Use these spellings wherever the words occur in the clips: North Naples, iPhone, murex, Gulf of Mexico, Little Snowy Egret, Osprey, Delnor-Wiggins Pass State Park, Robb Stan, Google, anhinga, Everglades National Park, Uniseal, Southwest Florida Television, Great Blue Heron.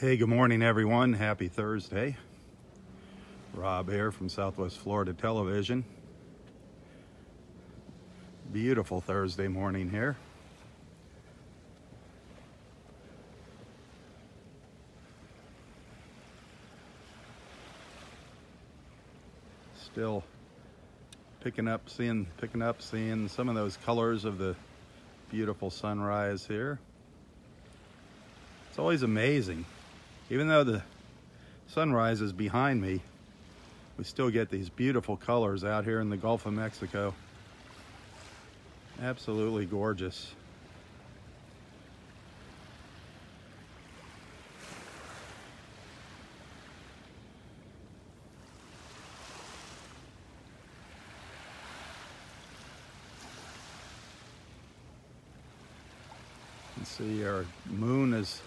Hey, good morning, everyone. Happy Thursday. Rob here from Southwest Florida Television. Beautiful Thursday morning here. Still picking up, seeing some of those colors of the beautiful sunrise here. It's always amazing. Even though the sunrise is behind me, we still get these beautiful colors out here in the Gulf of Mexico. Absolutely gorgeous. You can see our moon is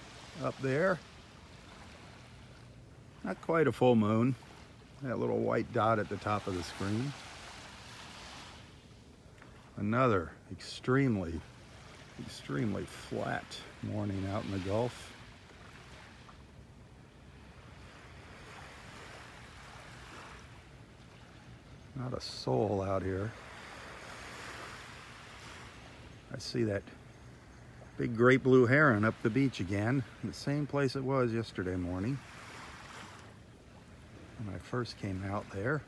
up there. Not quite a full moon, that little white dot at the top of the screen. Another extremely, extremely flat morning out in the Gulf. Not a soul out here. I see that big great blue heron up the beach again, the same place it was yesterday morning when I first came out there,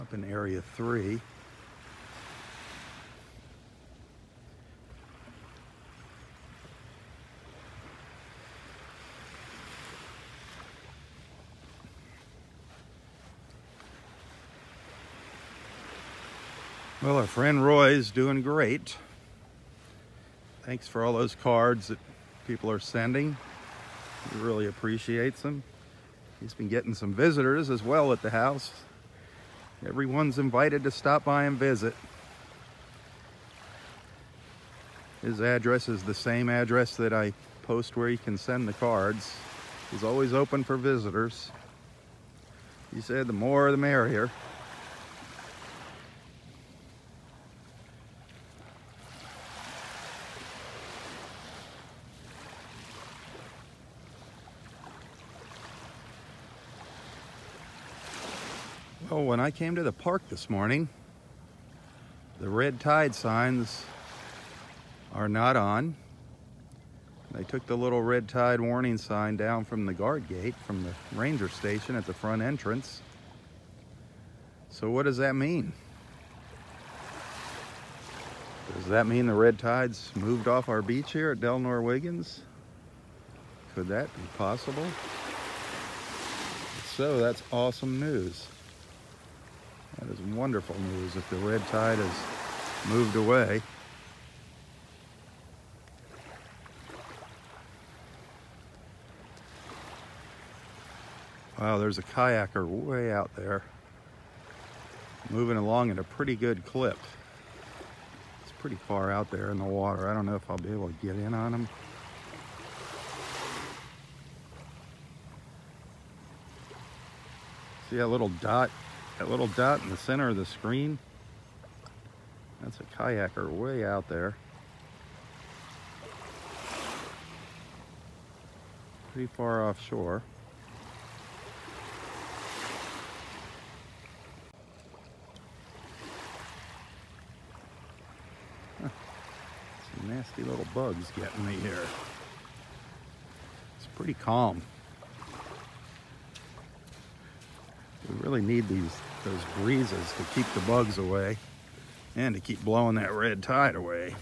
up in Area 3. Well, our friend Roy's doing great. Thanks for all those cards that people are sending. He really appreciates them. He's been getting some visitors as well at the house. Everyone's invited to stop by and visit. His address is the same address that I post where you can send the cards. He's always open for visitors. He said the more the merrier. Oh, when I came to the park this morning, the red tide signs are not on. They took the little red tide warning sign down from the guard gate, from the ranger station at the front entrance. So what does that mean? Does that mean the red tide's moved off our beach here at Delnor-Wiggins? Could that be possible? If so, that's awesome news. That is wonderful news if the red tide has moved away. Wow, there's a kayaker way out there, moving along at a pretty good clip. It's pretty far out there in the water. I don't know if I'll be able to get in on him. See that little dot? That little dot in the center of the screen, that's a kayaker way out there. Pretty far offshore. Huh. Some nasty little bugs getting me here. It's pretty calm. We really need those breezes to keep the bugs away and to keep blowing that red tide away.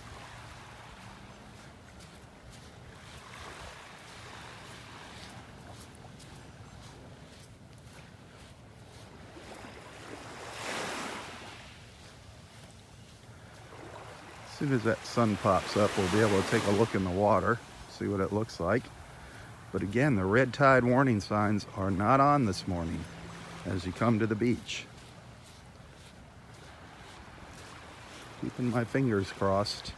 As soon as that sun pops up, we'll be able to take a look in the water, see what it looks like. But again, the red tide warning signs are not on this morning as you come to the beach. Keeping my fingers crossed.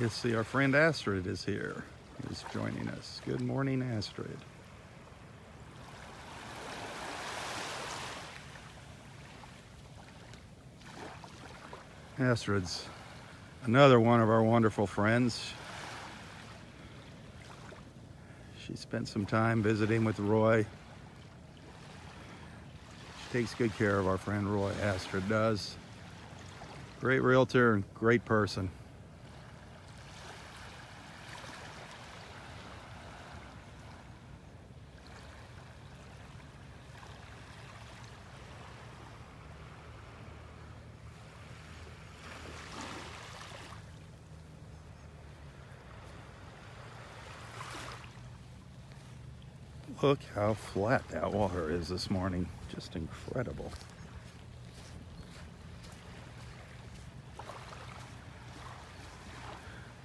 You see our friend Astrid is here. He's joining us. Good morning, Astrid. Haserid's another one of our wonderful friends. She spent some time visiting with Roy. She takes good care of our friend Roy, Haserid does. Great realtor and great person. Look how flat that water is this morning. Just incredible.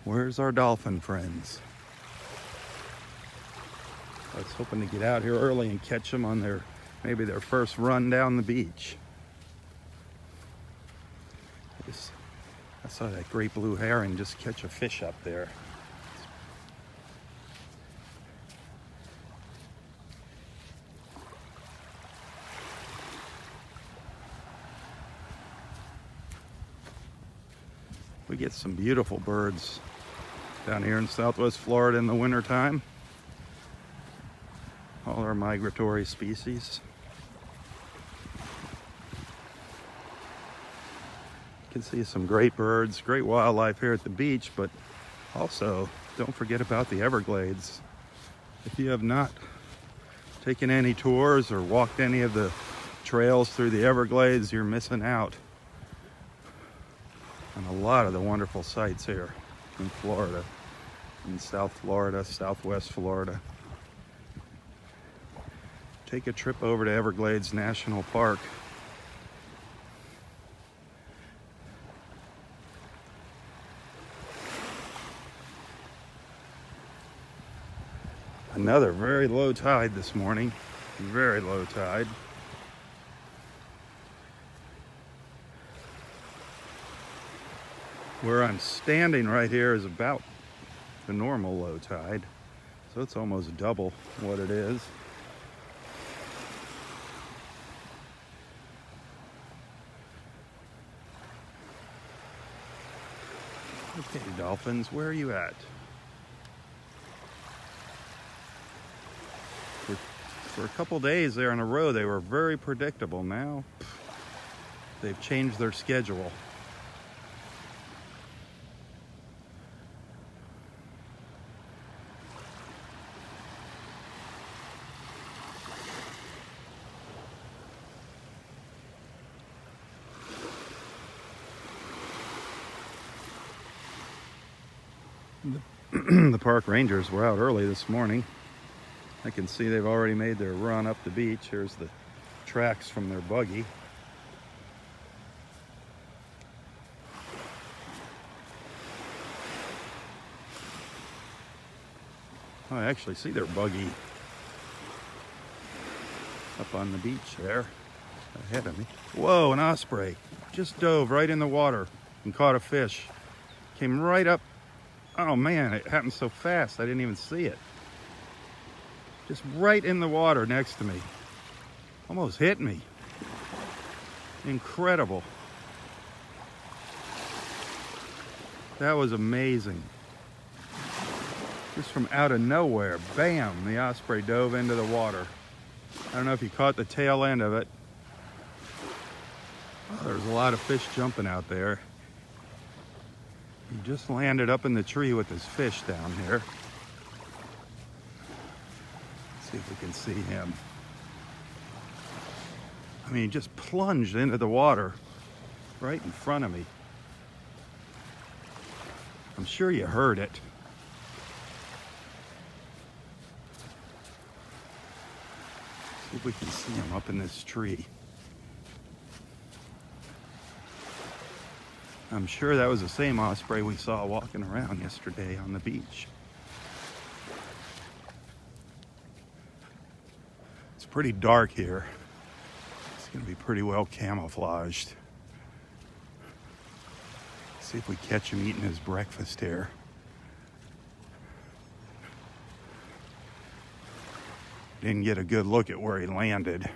Where's our dolphin friends? I was hoping to get out here early and catch them on their, maybe their first run down the beach. I saw that great blue herring just catch a fish up there. We get some beautiful birds down here in Southwest Florida in the wintertime. All our migratory species. You can see some great birds, great wildlife here at the beach, but also don't forget about the Everglades. If you have not taken any tours or walked any of the trails through the Everglades, you're missing out. And a lot of the wonderful sights here in Florida, in South Florida, Southwest Florida. Take a trip over to Everglades National Park. Another very low tide this morning, very low tide. Where I'm standing right here is about the normal low tide, so it's almost double what it is. Okay, dolphins, where are you at? For a couple days there in a row, they were very predictable. Now, they've changed their schedule. The park rangers were out early this morning. I can see they've already made their run up the beach. Here's the tracks from their buggy. Oh, I actually see their buggy up on the beach there ahead of me. Whoa, an osprey just dove right in the water and caught a fish. Came right up. Oh man, it happened so fast, I didn't even see it. Just right in the water next to me. Almost hit me. Incredible. That was amazing. Just from out of nowhere, bam, the osprey dove into the water. I don't know if you caught the tail end of it. Oh, there's a lot of fish jumping out there. He just landed up in the tree with his fish down here. Let's see if we can see him. I mean, he just plunged into the water right in front of me. I'm sure you heard it. Let's see if we can see him up in this tree. I'm sure that was the same osprey we saw walking around yesterday on the beach. It's pretty dark here. It's gonna be pretty well camouflaged. Let's see if we catch him eating his breakfast here. Didn't get a good look at where he landed.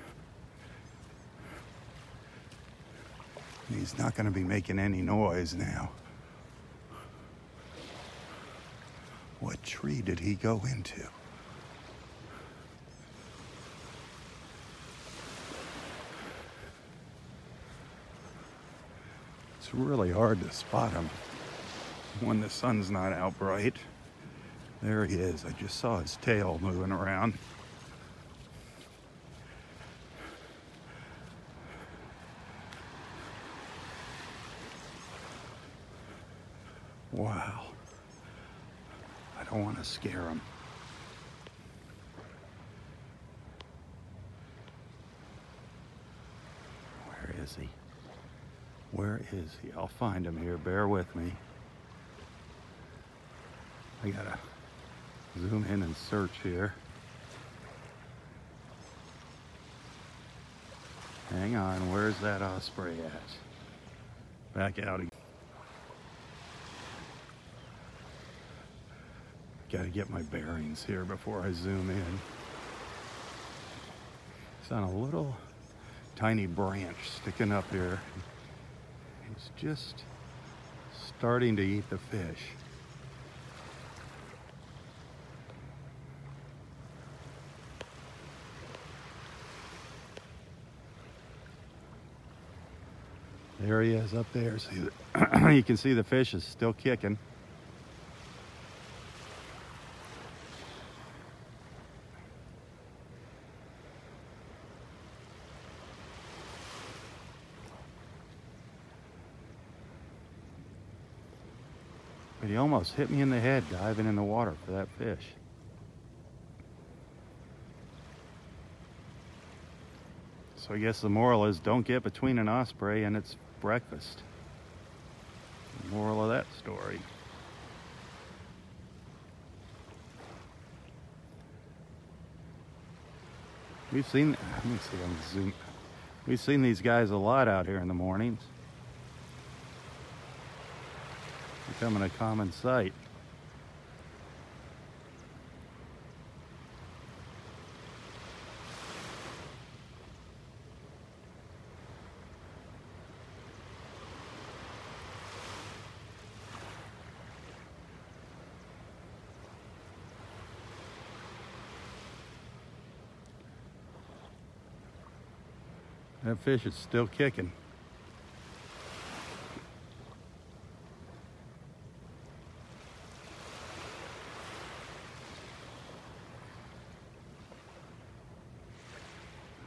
He's not going to be making any noise now. What tree did he go into? It's really hard to spot him when the sun's not out bright. There he is. I just saw his tail moving around. Wow. I don't want to scare him. Where is he? Where is he? I'll find him here. Bear with me. I gotta zoom in and search here. Hang on. Where's that osprey at? Back out again. Gotta get my bearings here before I zoom in. It's on a little tiny branch sticking up here. It's just starting to eat the fish. There he is up there. See the you can see the fish is still kicking. But he almost hit me in the head diving in the water for that fish. So I guess the moral is don't get between an osprey and its breakfast. The moral of that story. We've seen, let me see if I can zoom. We've seen these guys a lot out here in the mornings. Becoming a common sight. That fish is still kicking.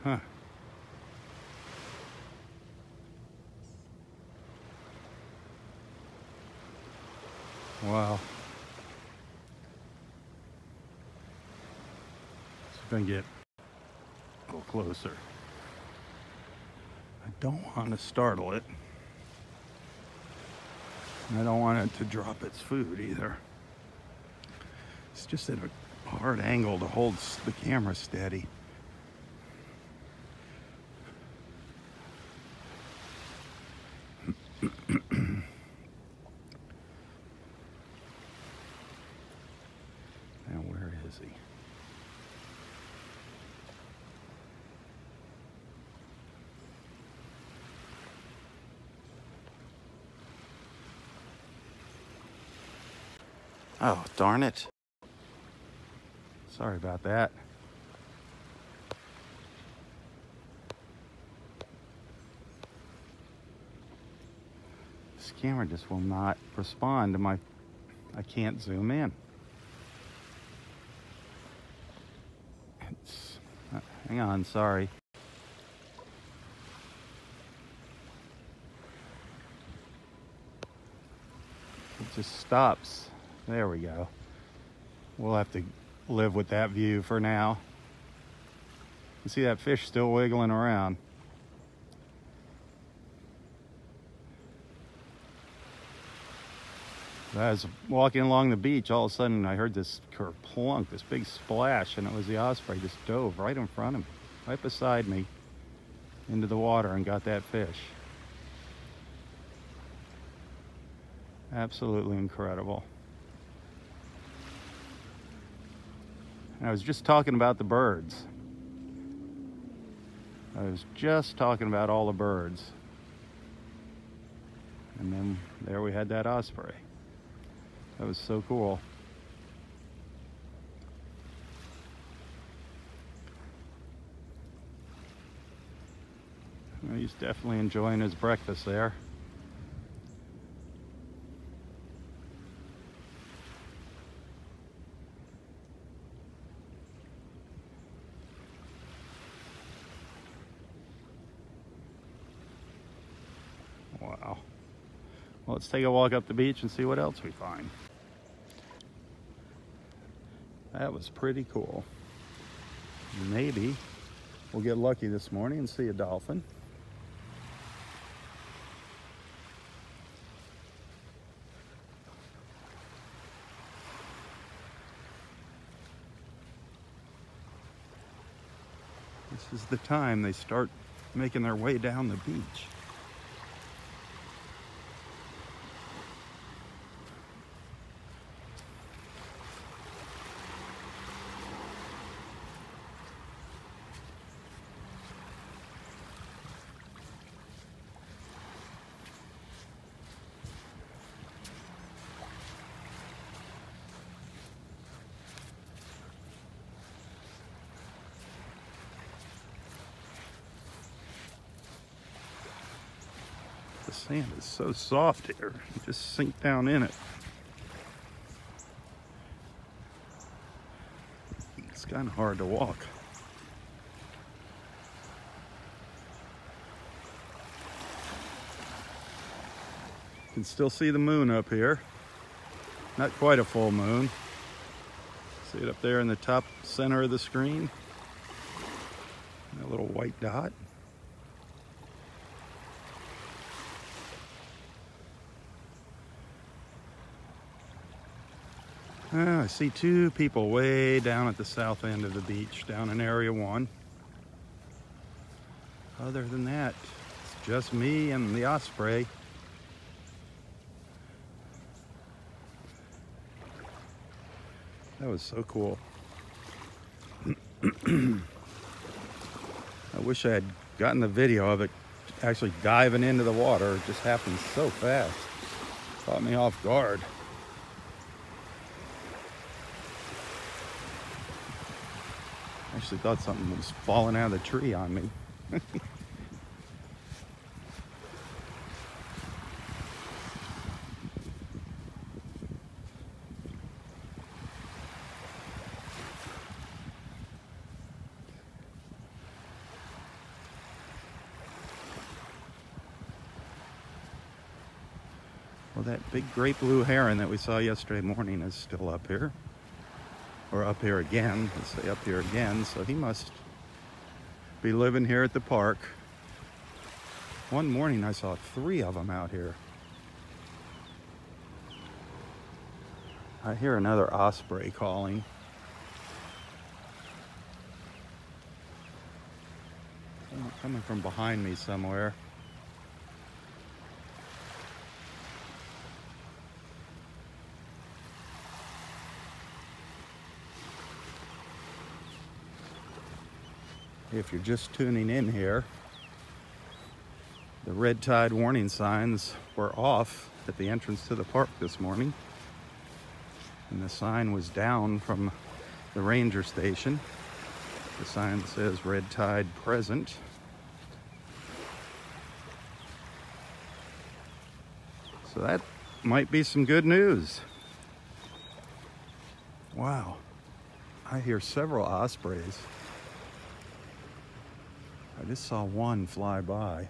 Huh. Wow. It's gonna get a little closer. I don't want to startle it. I don't want it to drop its food either. It's just at a hard angle to hold the camera steady. Now where is he? Oh, darn it. Sorry about that. This camera just will not respond to my... I can't zoom in. It's... Hang on, sorry. It just stops. There we go. We'll have to live with that view for now. You see that fish still wiggling around. I was walking along the beach, all of a sudden I heard this kerplunk, this big splash, and it was the osprey just dove right in front of me, right beside me, into the water and got that fish. Absolutely incredible. And I was just talking about the birds. I was just talking about all the birds. And then there we had that osprey. That was so cool. Well, he's definitely enjoying his breakfast there. Wow. Well, let's take a walk up the beach and see what else we find. That was pretty cool. Maybe we'll get lucky this morning and see a dolphin. This is the time they start making their way down the beach. The sand is so soft here, you just sink down in it. It's kind of hard to walk. You can still see the moon up here. Not quite a full moon. See it up there in the top center of the screen? That little white dot. I see two people way down at the south end of the beach, down in Area 1. Other than that, it's just me and the osprey. That was so cool. I wish I had gotten the video of it actually diving into the water. It just happened so fast. Caught me off guard. I actually thought something was falling out of the tree on me. Well, that big great blue heron that we saw yesterday morning is still up here. Or up here again, let's say up here again, so he must be living here at the park. One morning I saw 3 of them out here. I hear another osprey calling. Oh, coming from behind me somewhere. If you're just tuning in here, the red tide warning signs were off at the entrance to the park this morning. And the sign was down from the ranger station. The sign says red tide present. So that might be some good news. Wow, I hear several ospreys. I just saw one fly by.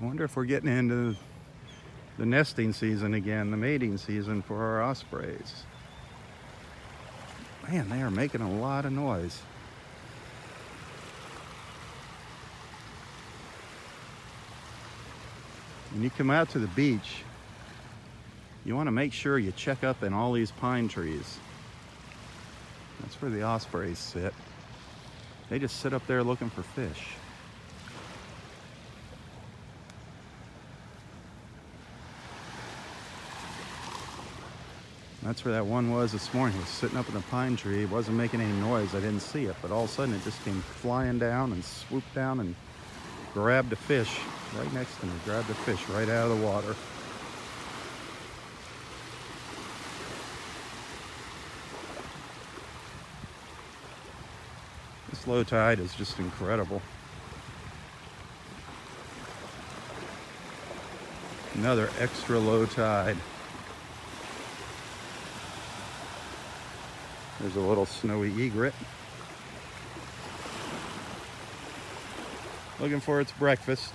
I wonder if we're getting into the nesting season again, the mating season for our ospreys. Man, they are making a lot of noise. When you come out to the beach, you want to make sure you check up in all these pine trees. That's where the ospreys sit. They just sit up there looking for fish. That's where that one was this morning. It was sitting up in a pine tree. It wasn't making any noise. I didn't see it, but all of a sudden it just came flying down and swooped down and grabbed a fish right next to me. Grabbed a fish right out of the water. This low tide is just incredible. Another extra low tide. There's a little snowy egret. Looking for its breakfast.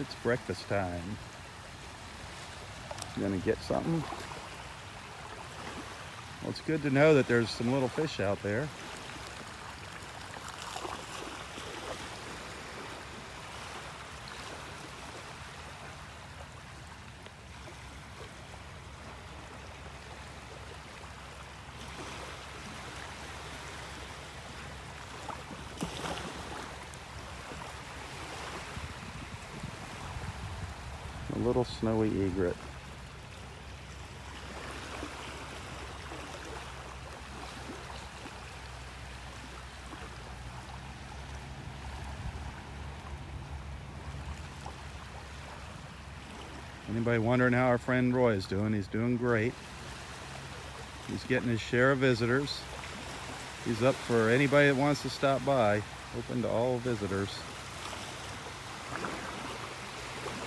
It's breakfast time. Gonna get something. Well, it's good to know that there's some little fish out there. A little snowy egret. Anybody wondering how our friend Roy is doing? He's doing great. He's getting his share of visitors. He's up for anybody that wants to stop by. Open to all visitors.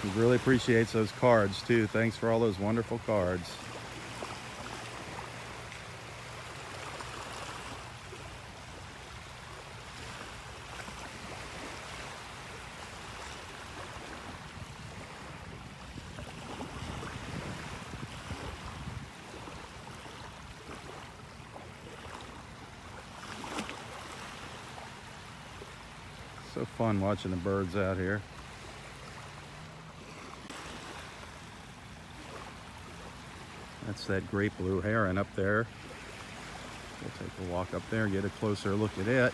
He really appreciates those cards too. Thanks for all those wonderful cards. So fun watching the birds out here. That's that great blue heron up there. We'll take a walk up there and get a closer look at it.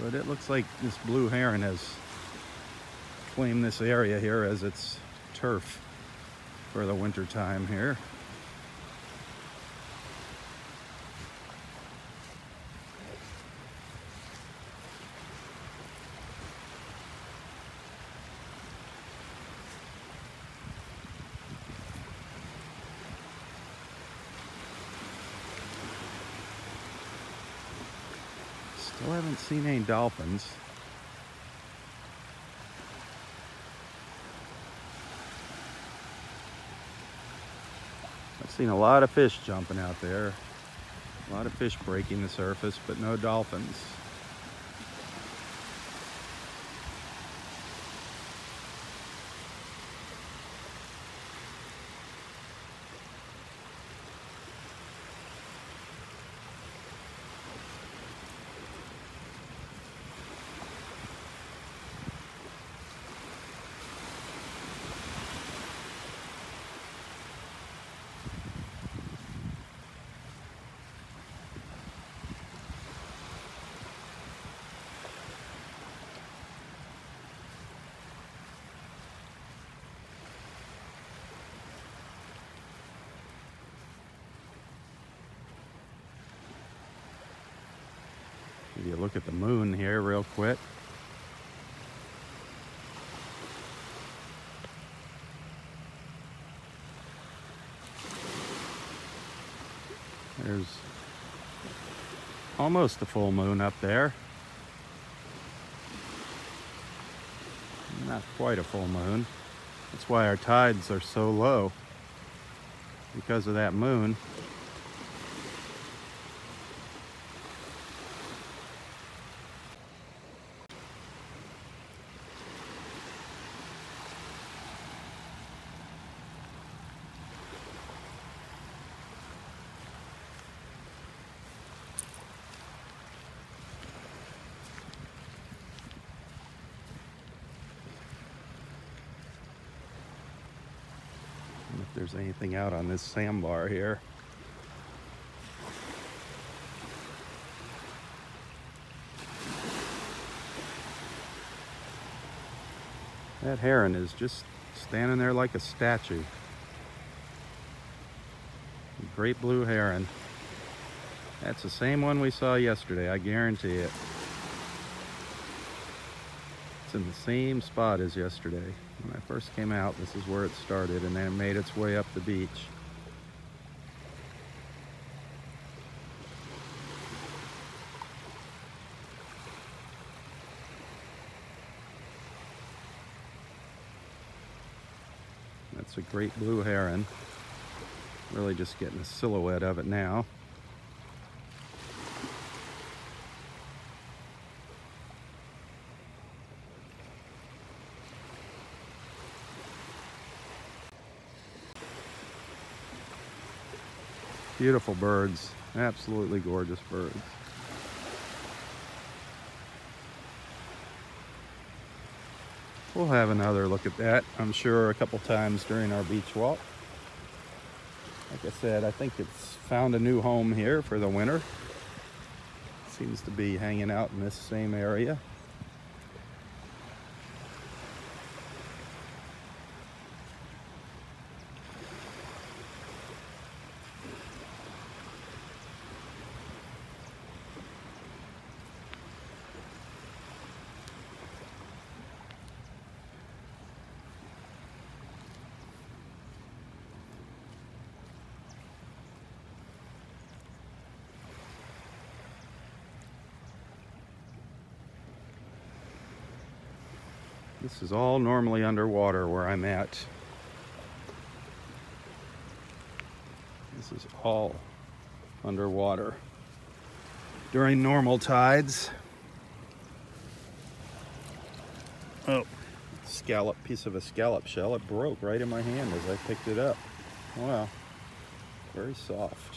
But it looks like this blue heron has claimed this area here as its turf for the winter time here. Still haven't seen any dolphins. I've seen a lot of fish jumping out there. A lot of fish breaking the surface, but no dolphins. Give you a look at the moon here real quick. There's almost the full moon up there. Not quite a full moon. That's why our tides are so low, because of that moon. if there's anything out on this sandbar here. That heron is just standing there like a statue. Great blue heron. That's the same one we saw yesterday, I guarantee it. It's in the same spot as yesterday. When I first came out, this is where it started, and then it made its way up the beach. That's a great blue heron. Really just getting a silhouette of it now. Beautiful birds, absolutely gorgeous birds. We'll have another look at that, I'm sure, a couple times during our beach walk. Like I said, I think it's found a new home here for the winter. It seems to be hanging out in this same area. This is all normally underwater where I'm at. This is all underwater during normal tides. Oh, scallop, piece of a scallop shell. It broke right in my hand as I picked it up. Wow, very soft.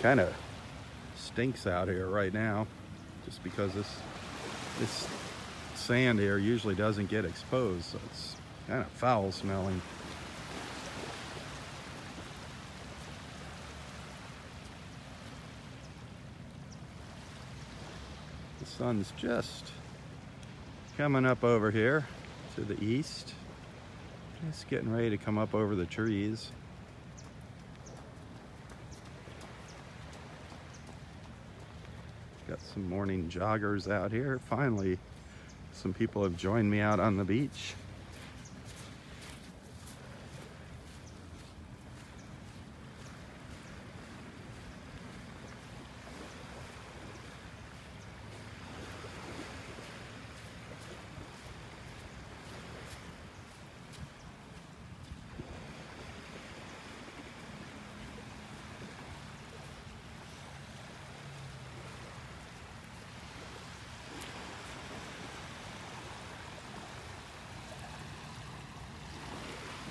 Kind of stinks out here right now, just because this sand here usually doesn't get exposed, so it's kind of foul smelling. The sun's just coming up over here to the east, just getting ready to come up over the trees. Got some morning joggers out here. Finally, some people have joined me out on the beach.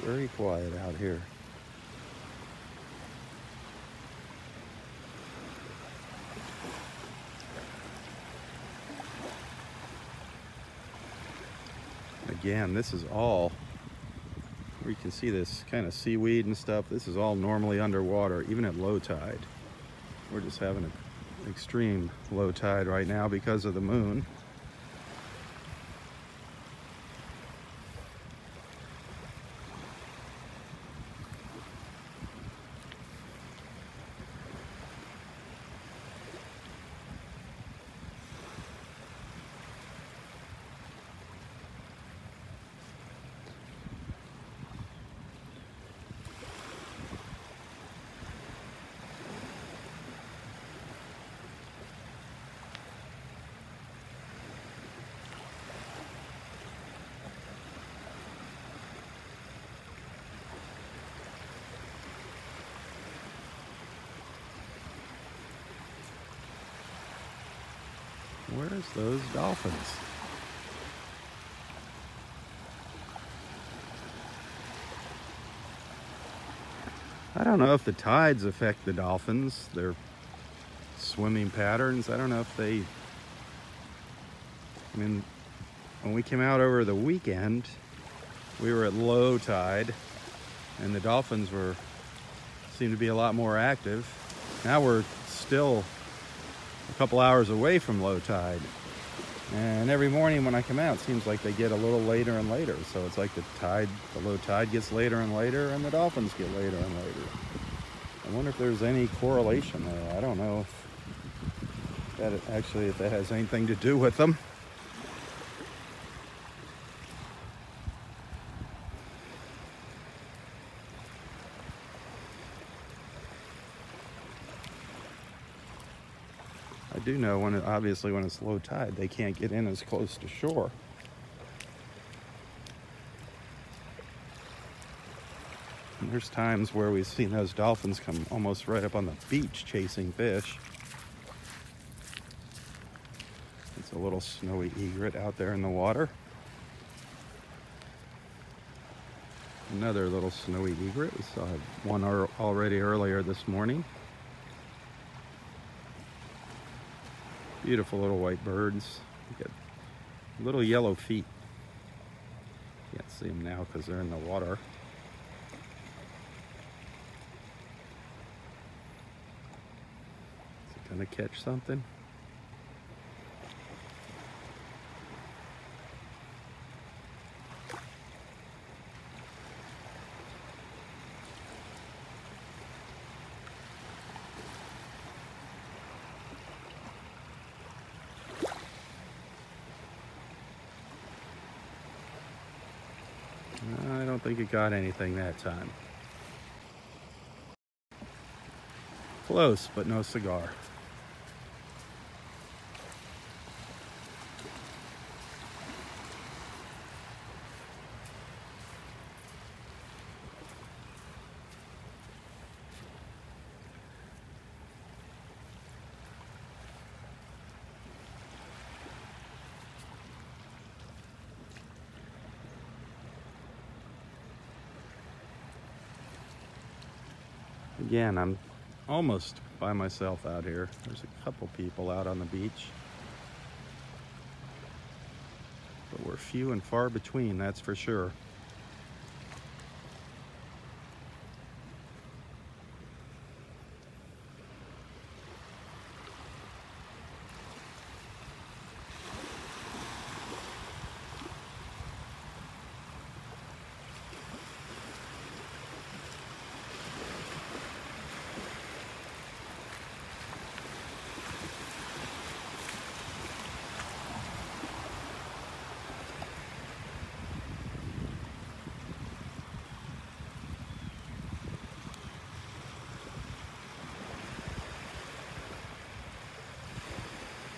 Very quiet out here. Again, this is all, where you can see this kind of seaweed and stuff, this is all normally underwater, even at low tide. We're just having an extreme low tide right now because of the moon. Where's those dolphins? I don't know if the tides affect the dolphins, their swimming patterns. I don't know if they, I mean, When we came out over the weekend, we were at low tide and the dolphins seemed to be a lot more active. Now we're still a couple hours away from low tide. And every morning when I come out, it seems like they get a little later and later. So it's like the low tide gets later and later, and the dolphins get later and later. I wonder if there's any correlation there. I don't know if that has anything to do with them. I do know obviously when it's low tide, they can't get in as close to shore. And there's times where we've seen those dolphins come almost right up on the beach chasing fish. It's a little snowy egret out there in the water. Another little snowy egret. We saw one already earlier this morning. Beautiful little white birds. Got little yellow feet. Can't see them now because they're in the water. Is it gonna catch something? I don't think it got anything that time. Close, but no cigar. Again, I'm almost by myself out here. There's a couple people out on the beach, but we're few and far between, that's for sure.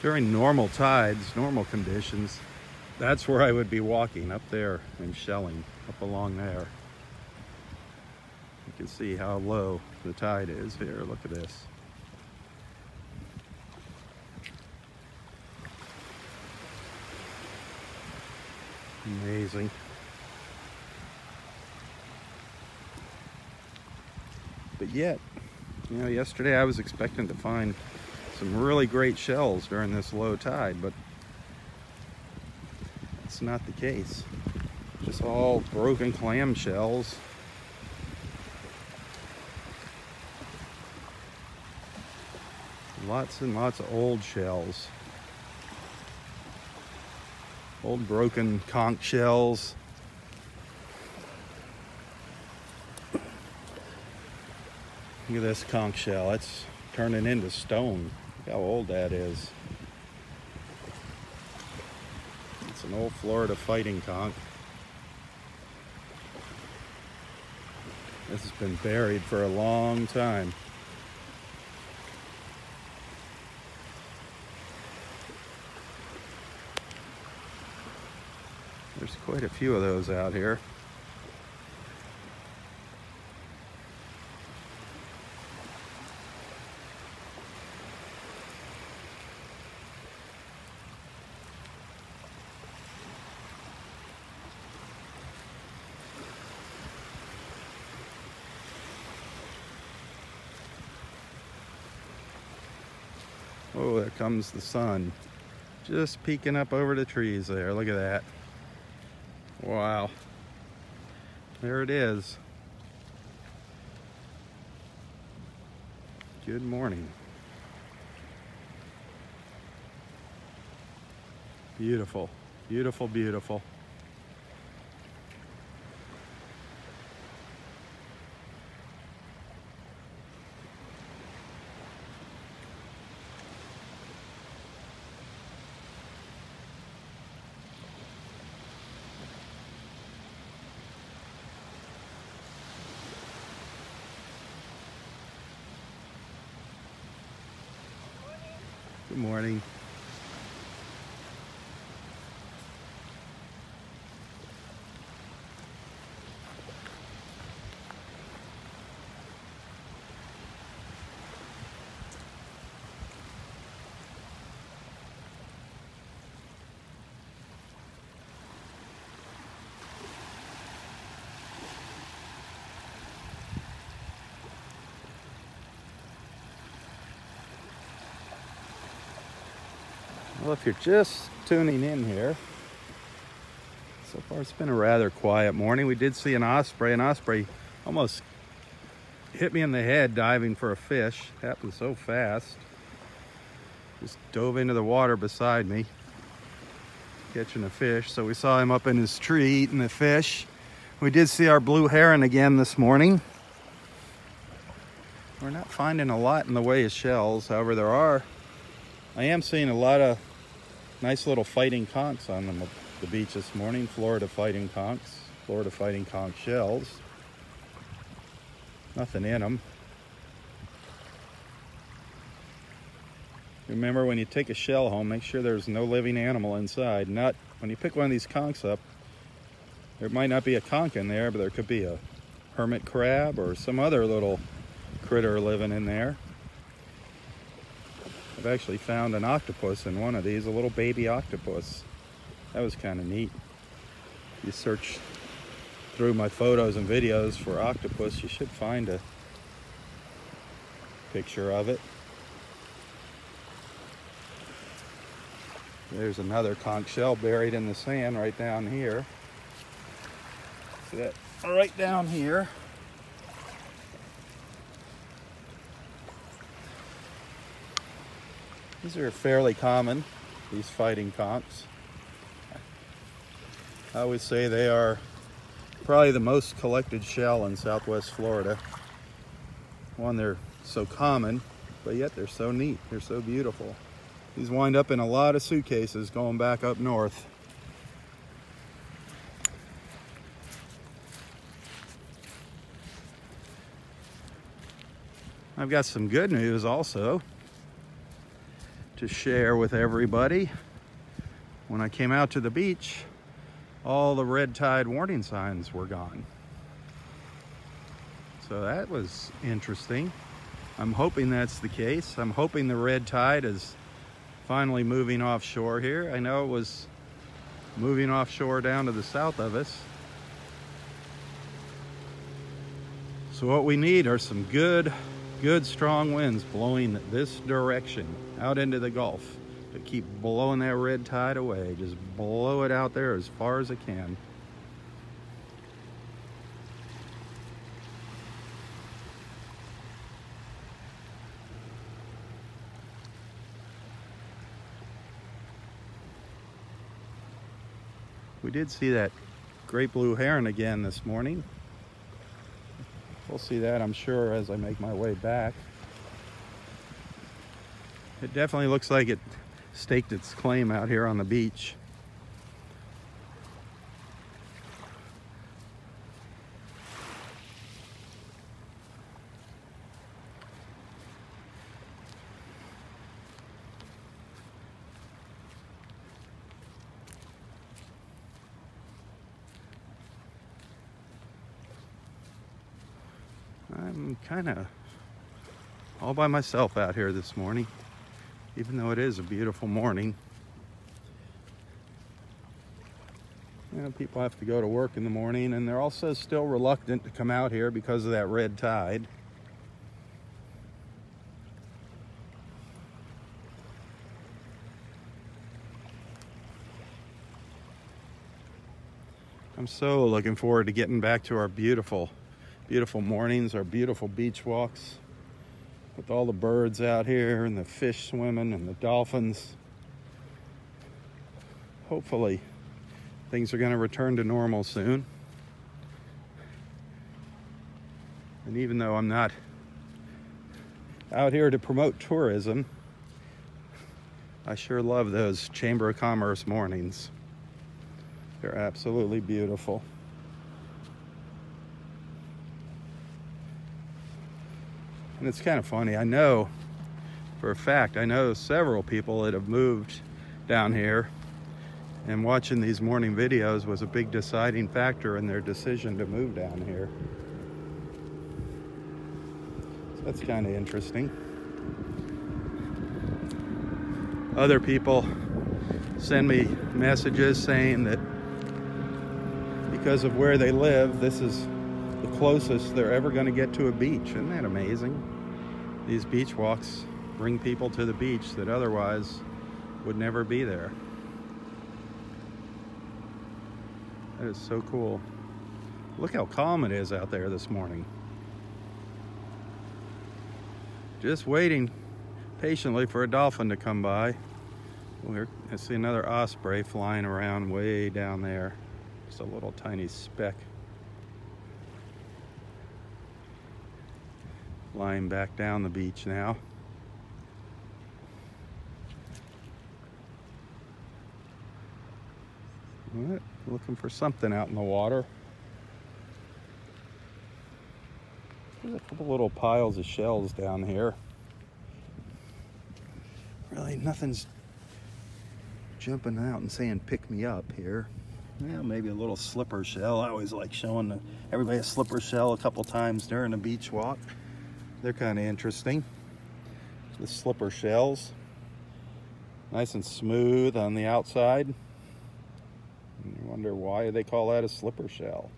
During normal tides, normal conditions, that's where I would be walking, up there and shelling, up along there. You can see how low the tide is here, look at this. Amazing. But yet, you know, yesterday I was expecting to find some really great shells during this low tide, but that's not the case. Just all broken clam shells. Lots and lots of old shells. Old broken conch shells. Look at this conch shell, it's turning into stone. How old that is. It's an old Florida fighting conch. This has been buried for a long time. There's quite a few of those out here. Oh, there comes the sun. Just peeking up over the trees there. Look at that. Wow. There it is. Good morning. Beautiful, beautiful, beautiful. Good morning. Well, if you're just tuning in here, so far it's been a rather quiet morning. We did see an osprey. An osprey almost hit me in the head diving for a fish. It happened so fast. Just dove into the water beside me, catching a fish. So we saw him up in his tree eating the fish. We did see our blue heron again this morning. We're not finding a lot in the way of shells. However, there are. I am seeing a lot of nice little fighting conchs on the beach this morning. Florida fighting conch shells. Nothing in them. Remember, when you take a shell home, make sure there's no living animal inside. Not when you pick one of these conchs up, there might not be a conch in there, but there could be a hermit crab or some other little critter living in there. I've actually found an octopus in one of these, a little baby octopus. That was kind of neat. You search through my photos and videos for octopus, you should find a picture of it. There's another conch shell buried in the sand right down here. See that? Right down here. These are fairly common, these fighting conchs. I would say they are probably the most collected shell in Southwest Florida. One, they're so common, but yet they're so neat. They're so beautiful. These wind up in a lot of suitcases going back up north. I've got some good news also to share with everybody. When I came out to the beach, all the red tide warning signs were gone. So that was interesting. I'm hoping that's the case. I'm hoping the red tide is finally moving offshore here. I know it was moving offshore down to the south of us. So what we need are some good strong winds blowing this direction out into the Gulf to keep blowing that red tide away. Just blow it out there as far as it can. We did see that great blue heron again this morning. We'll see that, I'm sure, as I make my way back. It definitely looks like it staked its claim out here on the beach. I'm kind of all by myself out here this morning, even though it is a beautiful morning. You know, people have to go to work in the morning, and they're also still reluctant to come out here because of that red tide. I'm so looking forward to getting back to our beautiful, beautiful mornings, our beautiful beach walks with all the birds out here and the fish swimming and the dolphins. Hopefully things are going to return to normal soon. And even though I'm not out here to promote tourism, I sure love those Chamber of Commerce mornings. They're absolutely beautiful. And it's kind of funny, I know for a fact, I know several people that have moved down here, and watching these morning videos was a big deciding factor in their decision to move down here. So that's kind of interesting. Other people send me messages saying that because of where they live, this is the closest they're ever going to get to a beach. Isn't that amazing? These beach walks bring people to the beach that otherwise would never be there. That is so cool. Look how calm it is out there this morning. Just waiting patiently for a dolphin to come by. I see another osprey flying around way down there. Just a little tiny speck. Flying back down the beach now. All right, looking for something out in the water. There's a couple little piles of shells down here. Really, nothing's jumping out and saying pick me up here. Well, maybe a little slipper shell. I always like showing everybody a slipper shell a couple times during a beach walk. They're kind of interesting, the slipper shells. Nice and smooth on the outside. You wonder why they call that a slipper shell.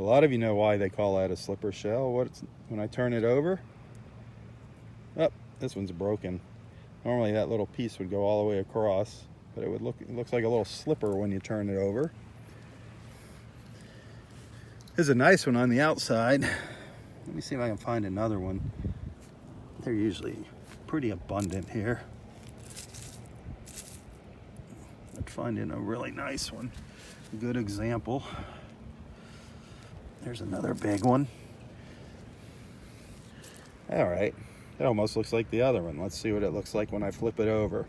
A lot of you know why they call that a slipper shell. When I turn it over, oh, this one's broken. Normally that little piece would go all the way across, but it looks like a little slipper when you turn it over. There's a nice one on the outside. Let me see if I can find another one. They're usually pretty abundant here. I'm finding a really nice one. A good example. There's another big one. All right. It almost looks like the other one. Let's see what it looks like when I flip it over.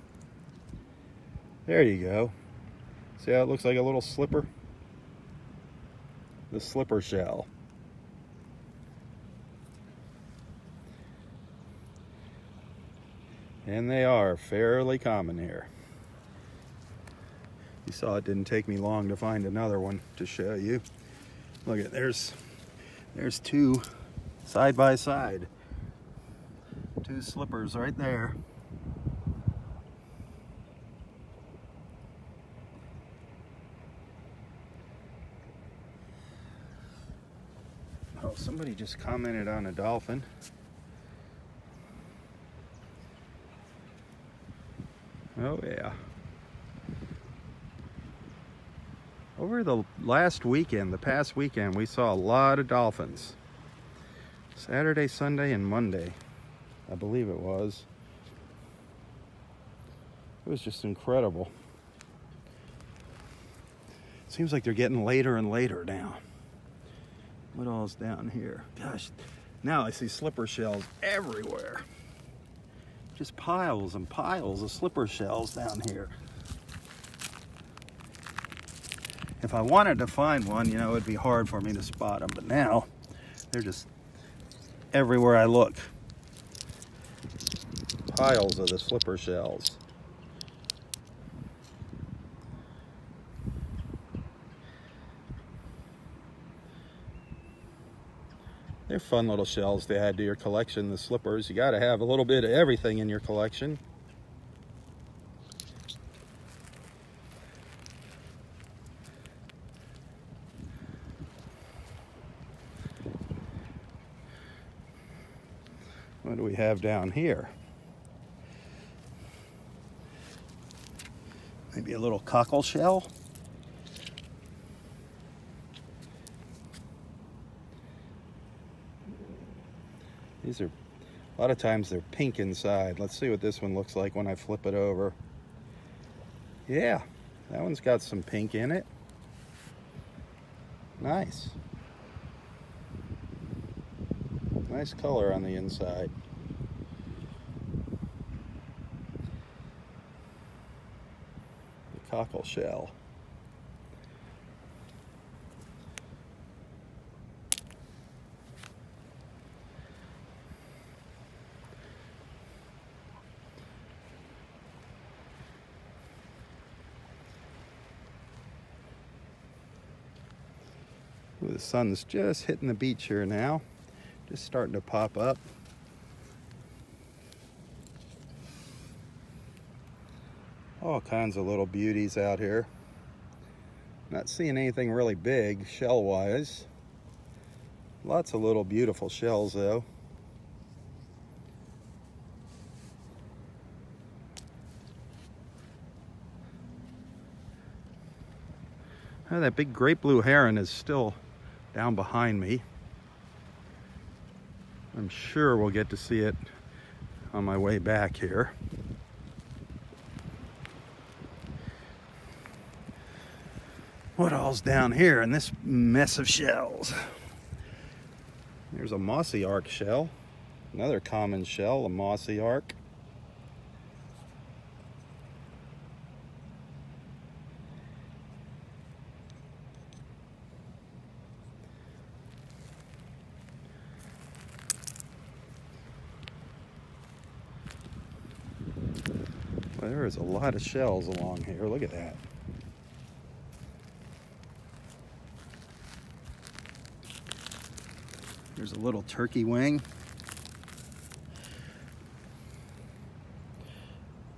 There you go. See how it looks like a little slipper? The slipper shell. And they are fairly common here. You saw it didn't take me long to find another one to show you. Look at, there's two side by side. Two slippers right there. Oh, somebody just commented on a dolphin. Oh yeah. Over the last weekend, the past weekend, we saw a lot of dolphins. Saturday, Sunday, and Monday. I believe it was. It was just incredible. Seems like they're getting later and later now. What all's down here? Gosh, now I see slipper shells everywhere. Just piles and piles of slipper shells down here. If I wanted to find one, you know, it'd be hard for me to spot them, but now they're just everywhere I look. Piles of the slipper shells. They're fun little shells to add to your collection, the slippers. You gotta have a little bit of everything in your collection. What do we have down here? Maybe a little cockle shell. These are, a lot of times they're pink inside. Let's see what this one looks like when I flip it over. Yeah, that one's got some pink in it. Nice. Nice color on the inside. The cockle shell. Ooh, the sun's just hitting the beach here now. Just starting to pop up. All kinds of little beauties out here. Not seeing anything really big shell-wise. Lots of little beautiful shells though. Oh, that big great blue heron is still down behind me. I'm sure we'll get to see it on my way back here. What all's down here in this mess of shells? There's a mossy arc shell, another common shell, a mossy arc. There is a lot of shells along here. Look at that. There's a little turkey wing.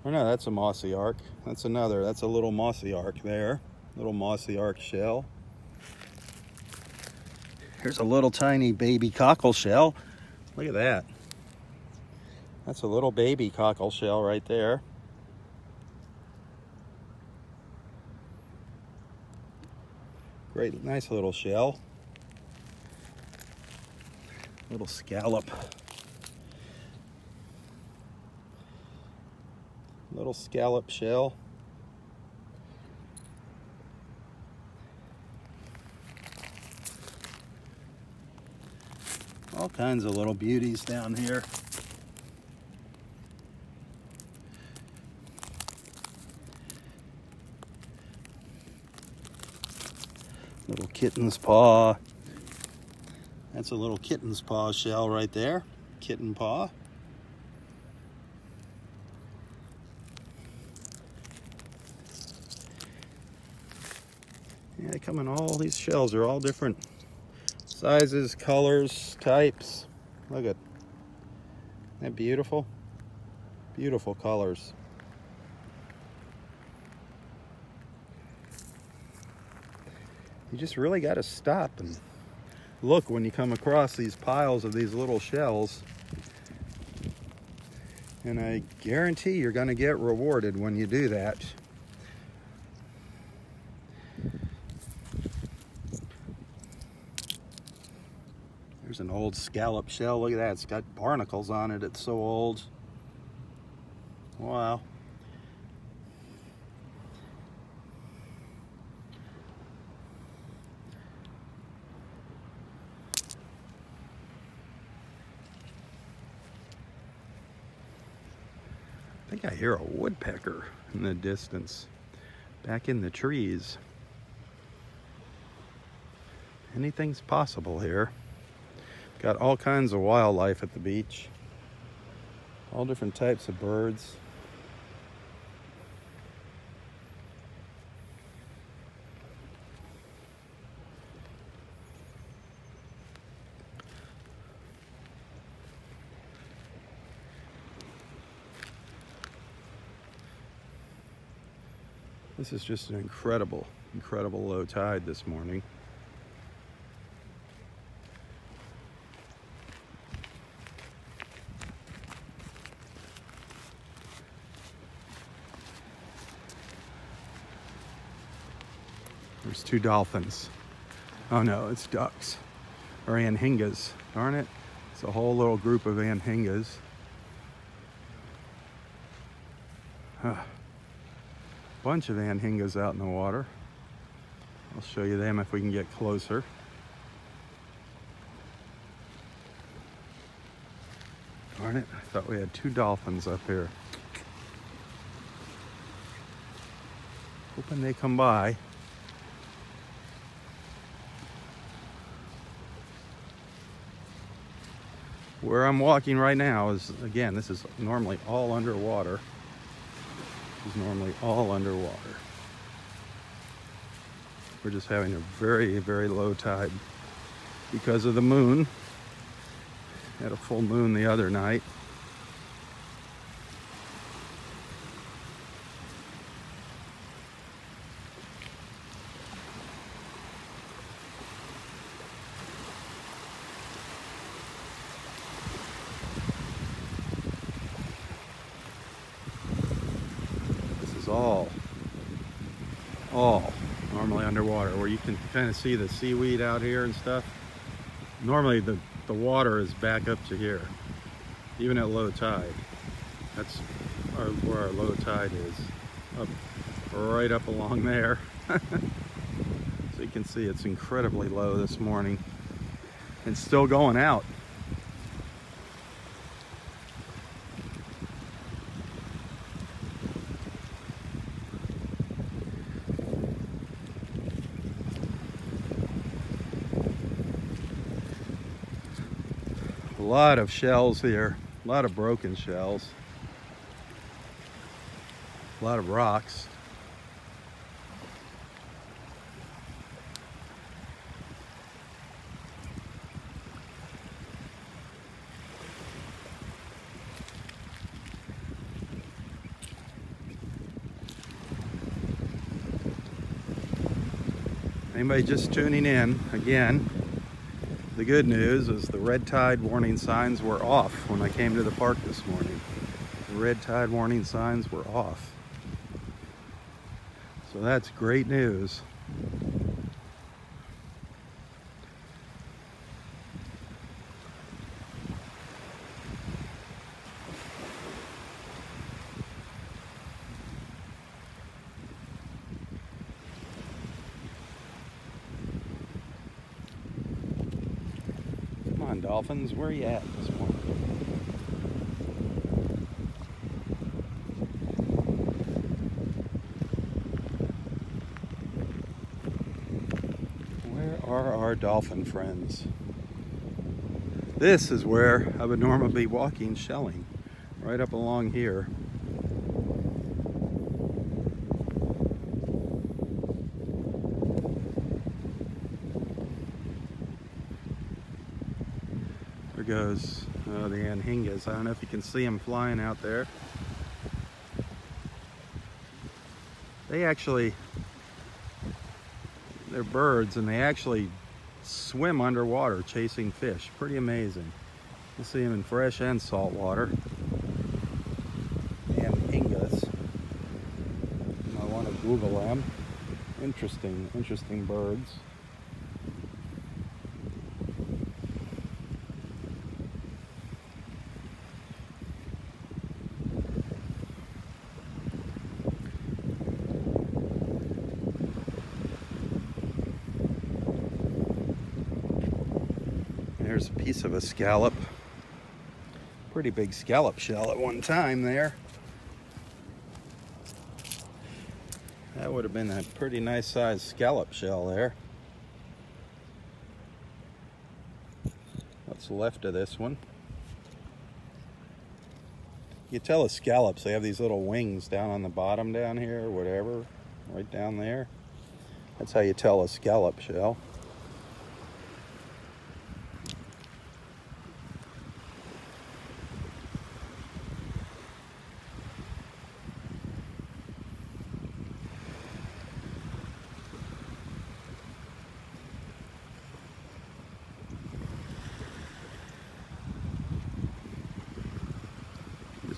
Oh no, that's a mossy arc. That's another. That's a little mossy arc there. Little mossy arc shell. Here's a little tiny baby cockle shell. Look at that. That's a little baby cockle shell right there. Great, nice little shell. Little scallop. Little scallop shell. All kinds of little beauties down here. Little kitten's paw. That's a little kitten's paw shell right there. Kitten paw. Yeah, they come in all these shells. Are all different sizes, colors, types. Look at that, beautiful, beautiful colors. You just really got to stop and look when you come across these piles of these little shells. And I guarantee you're going to get rewarded when you do that. There's an old scallop shell. Look at that. It's got barnacles on it. It's so old. Wow. I think I hear a woodpecker in the distance, back in the trees. Anything's possible here. Got all kinds of wildlife at the beach. All different types of birds. This is just an incredible, incredible low tide this morning. There's two dolphins. Oh no, it's ducks. Or anhingas. Darn it. It's It's a whole little group of anhingas. Bunch of anhingas out in the water. I'll show you them if we can get closer. Darn it, I thought we had two dolphins up here. Hoping they come by. Where I'm walking right now is, again, this is normally all underwater. This is normally all underwater. We're just having a very, very low tide because of the moon. Had a full moon the other night. All normally underwater, where you can kind of see the seaweed out here and stuff. Normally the water is back up to here, even at low tide. That's where our low tide is, up right up along there. So you can see it's incredibly low this morning and still going out. A lot of shells here, a lot of broken shells, a lot of rocks. Anybody just tuning in, again, the good news is the red tide warning signs were off when I came to the park this morning. The red tide warning signs were off. So that's great news. Dolphins, where are you at this morning? Where are our dolphin friends? This is where I would normally be walking shelling, right up along here. Goes the anhingas. I don't know if you can see them flying out there. They actually, they're birds and they actually swim underwater chasing fish. Pretty amazing. You'll see them in fresh and salt water. Anhingas. I want to Google them. Interesting birds. There's a piece of a scallop. Pretty big scallop shell at one time there. That would have been a pretty nice sized scallop shell there. What's left of this one? You tell the scallops, they have these little wings down on the bottom down here or whatever, right down there. That's how you tell a scallop shell.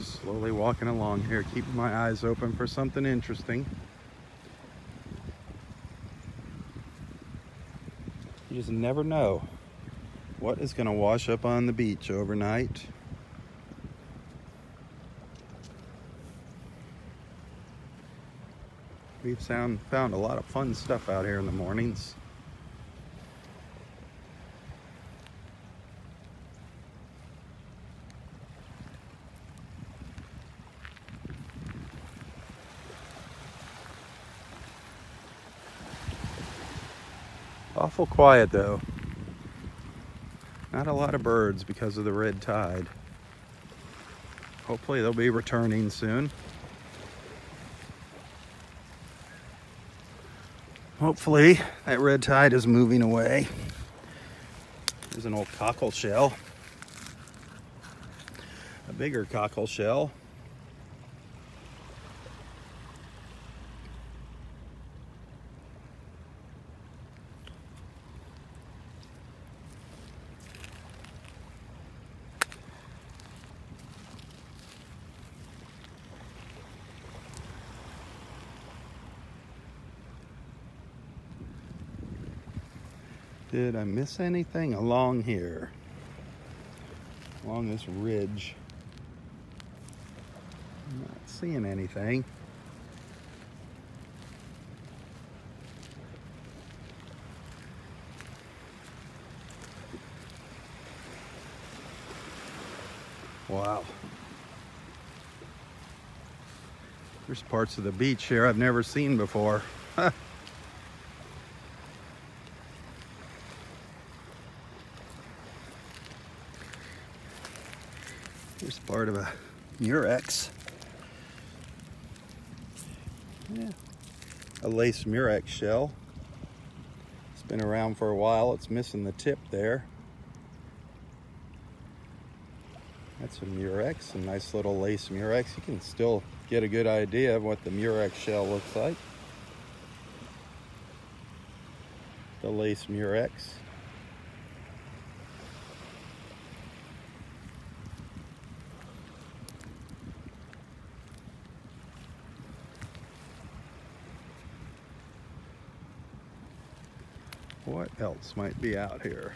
Slowly walking along here, keeping my eyes open for something interesting. You just never know what is going to wash up on the beach overnight. We've found a lot of fun stuff out here in the mornings. Awful quiet though. Not a lot of birds because of the red tide. Hopefully they'll be returning soon. Hopefully that red tide is moving away. There's an old cockle shell. A bigger cockle shell. Did I miss anything along here? Along this ridge? I'm not seeing anything. Wow. There's parts of the beach here I've never seen before. Here's part of a murex. Yeah, a lace murex shell. It's been around for a while. It's missing the tip there. That's a murex, a nice little lace murex. You can still get a good idea of what the murex shell looks like. The lace murex. What else might be out here?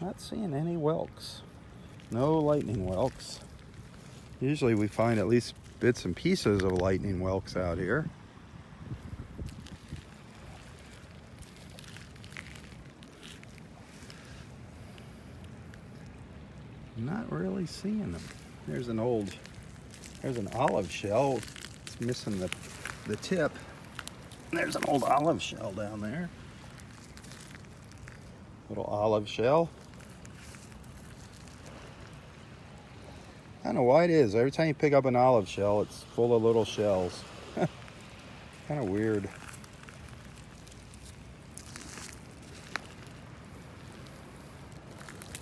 Not seeing any whelks. No lightning whelks. Usually we find at least bits and pieces of lightning whelks out here. Not really seeing them. There's an olive shell. It's missing the tip. There's an old olive shell down there. Little olive shell. I don't know why it is. Every time you pick up an olive shell, it's full of little shells. Kind of weird.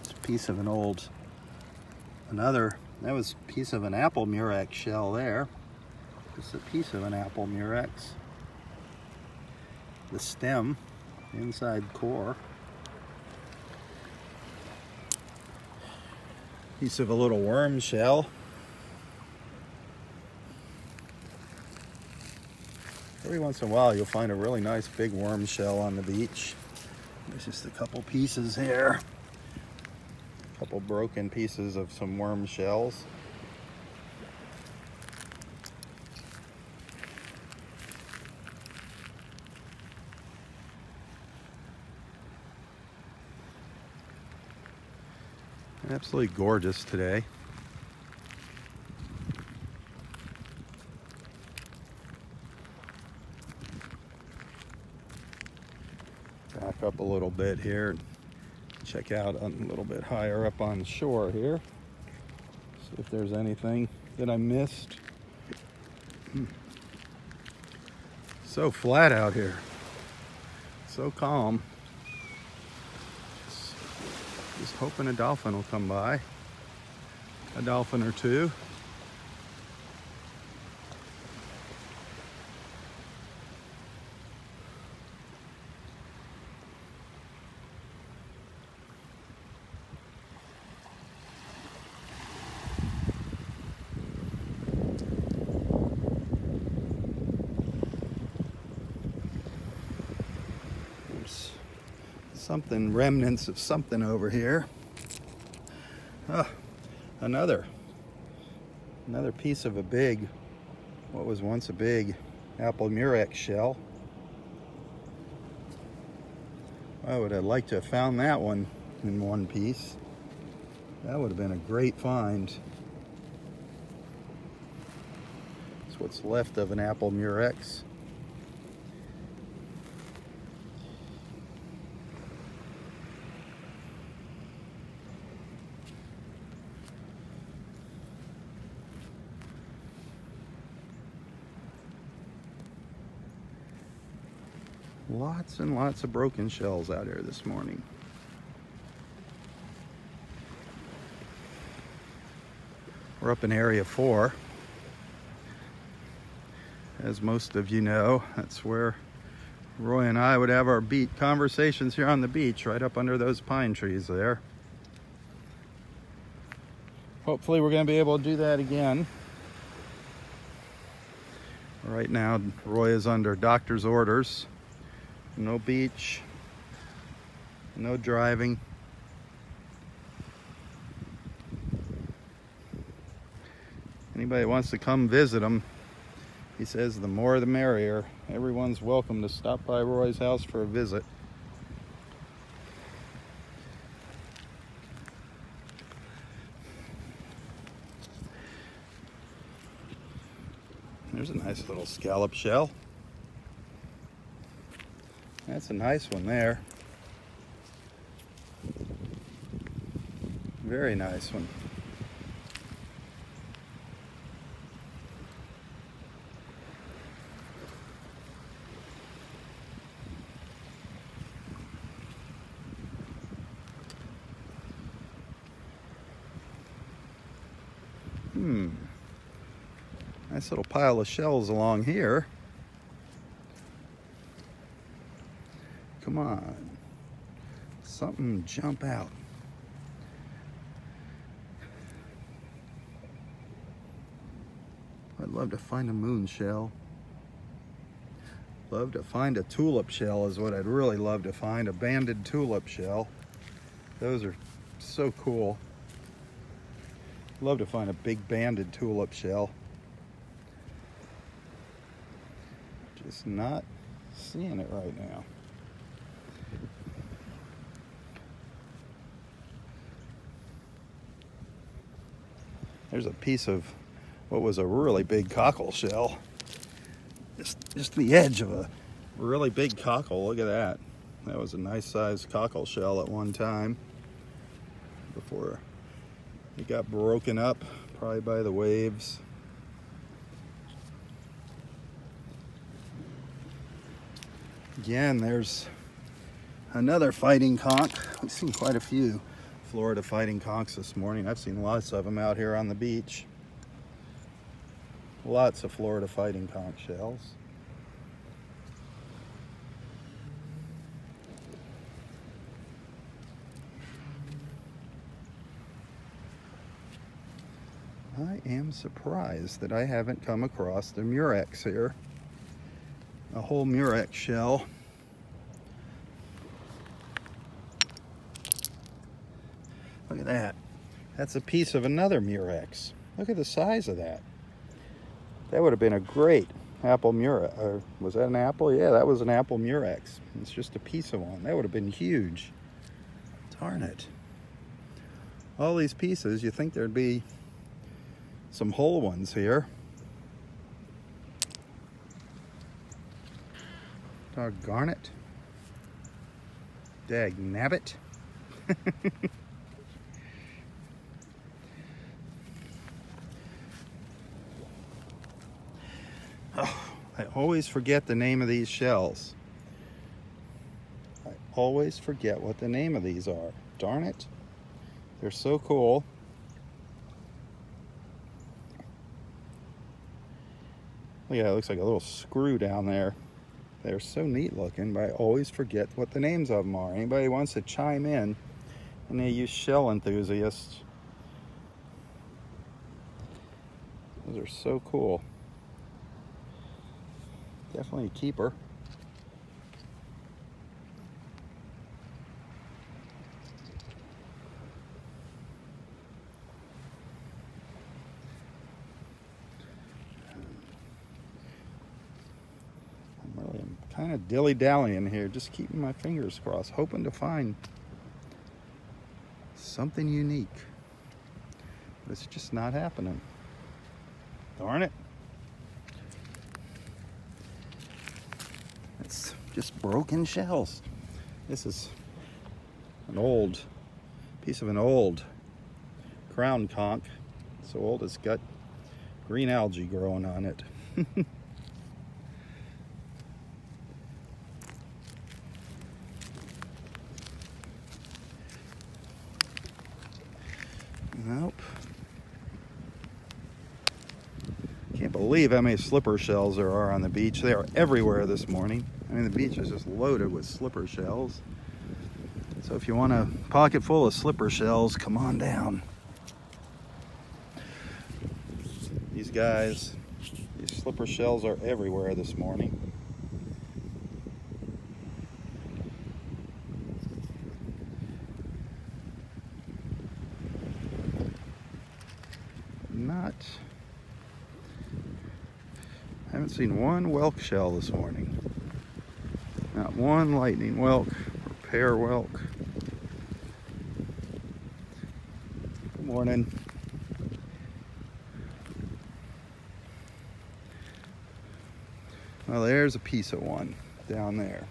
It's a piece of another. That was a piece of an apple murex shell there. Just a piece of an apple murex. The stem, inside core. Piece of a little worm shell. Every once in a while you'll find a really nice big worm shell on the beach. There's just a couple pieces here. Couple broken pieces of some worm shells. Absolutely gorgeous today. Back up a little bit here. Check out a little bit higher up on shore here. See if there's anything that I missed. So flat out here. So calm. Just hoping a dolphin will come by. A dolphin or two. something, remnants of something over here. Oh, another piece of a big, what was once a big apple murex shell. I would have liked to have found that one in one piece. That would have been a great find. It's what's left of an apple murex. Lots and lots of broken shells out here this morning. We're up in Area 4. As most of you know, that's where Roy and I would have our beat conversations here on the beach, right up under those pine trees there. Hopefully we're going to be able to do that again. Right now, Roy is under doctor's orders. No beach, no driving. Anybody that wants to come visit him, he says the more the merrier. Everyone's welcome to stop by Roy's house for a visit. There's a nice little scallop shell. That's a nice one there. Very nice one. Nice little pile of shells along here. Come on, something jump out. I'd love to find a moon shell. Love to find a tulip shell is what I'd really love to find, a banded tulip shell. Those are so cool. Love to find a big banded tulip shell. Just not seeing it right now. There's a piece of what was a really big cockle shell. Just the edge of a really big cockle. Look at that. That was a nice sized cockle shell at one time before it got broken up, probably by the waves. Again, there's another fighting conch. We've seen quite a few Florida fighting conchs this morning. I've seen lots of them out here on the beach. Lots of Florida fighting conch shells. I am surprised that I haven't come across the murex here. A whole murex shell. Look at that. That's a piece of another murex. Look at the size of that. That would have been a great apple murex. Or was that an apple? Yeah, that was an apple murex. It's just a piece of one. That would have been huge. Darn it. All these pieces, you think there'd be some whole ones here. Doggone it. Dagnabbit. Oh, I always forget the name of these shells. I always forget what the name of these are. Darn it. They're so cool. Look at that, it looks like a little screw down there. They're so neat looking, but I always forget what the names of them are. Anybody wants to chime in, any of you shell enthusiasts? Those are so cool. Definitely a keeper. kind of dilly-dallying here, just keeping my fingers crossed, hoping to find something unique. But it's just not happening. Darn it. It's just broken shells. This is an old piece of an old crown conch. So old it's got green algae growing on it. Nope. Can't believe how many slipper shells there are on the beach. They are everywhere this morning. I mean, the beach is just loaded with slipper shells. So if you want a pocket full of slipper shells, come on down. These guys, these slipper shells are everywhere this morning. Haven't seen one whelk shell this morning. Not one lightning whelk or pear whelk. Good morning. Well, there's a piece of one down there.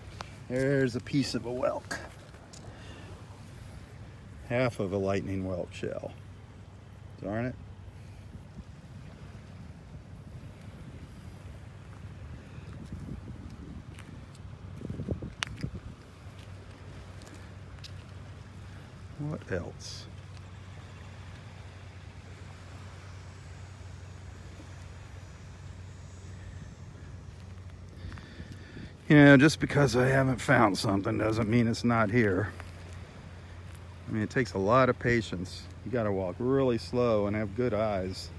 There's a piece of a whelk. Half of a lightning whelk shell. Darn it. What else? You know, just because I haven't found something doesn't mean it's not here. I mean, it takes a lot of patience. You gotta walk really slow and have good eyes.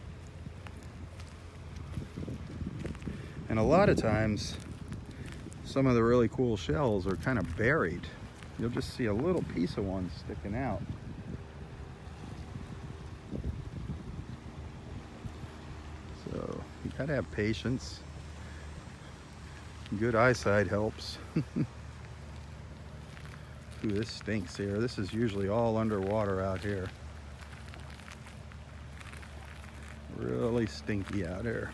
And a lot of times, some of the really cool shells are kind of buried. You'll just see a little piece of one sticking out. So you gotta have patience. Good eyesight helps. Ooh, this stinks here. This is usually all underwater out here. Really stinky out here.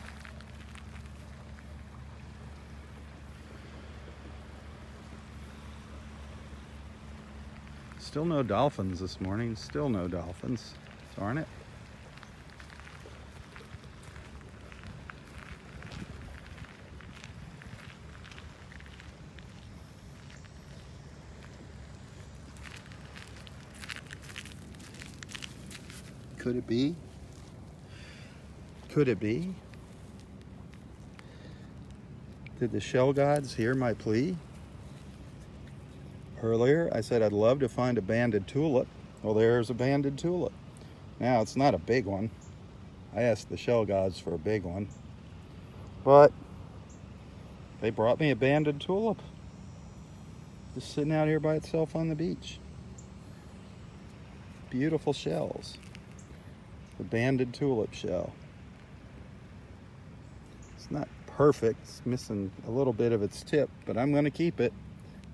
Still no dolphins this morning. Still no dolphins. Darn it. Could it be? Could it be? Did the shell gods hear my plea? Earlier, I said I'd love to find a banded tulip. Well, there's a banded tulip. Now, it's not a big one. I asked the shell gods for a big one. But they brought me a banded tulip. Just sitting out here by itself on the beach. Beautiful shells. The banded tulip shell. It's not perfect. It's missing a little bit of its tip, but I'm going to keep it.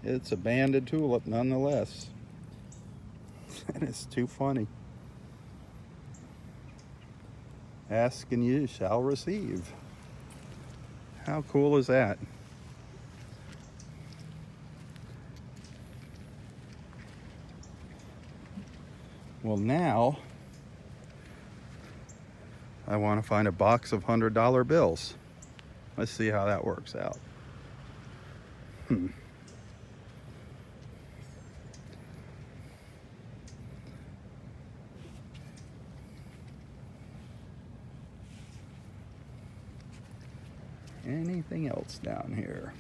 It's a banded tulip nonetheless. And it's too funny. Ask and you shall receive. How cool is that? Well, now I want to find a box of $100 bills. Let's see how that works out. Anything else down here?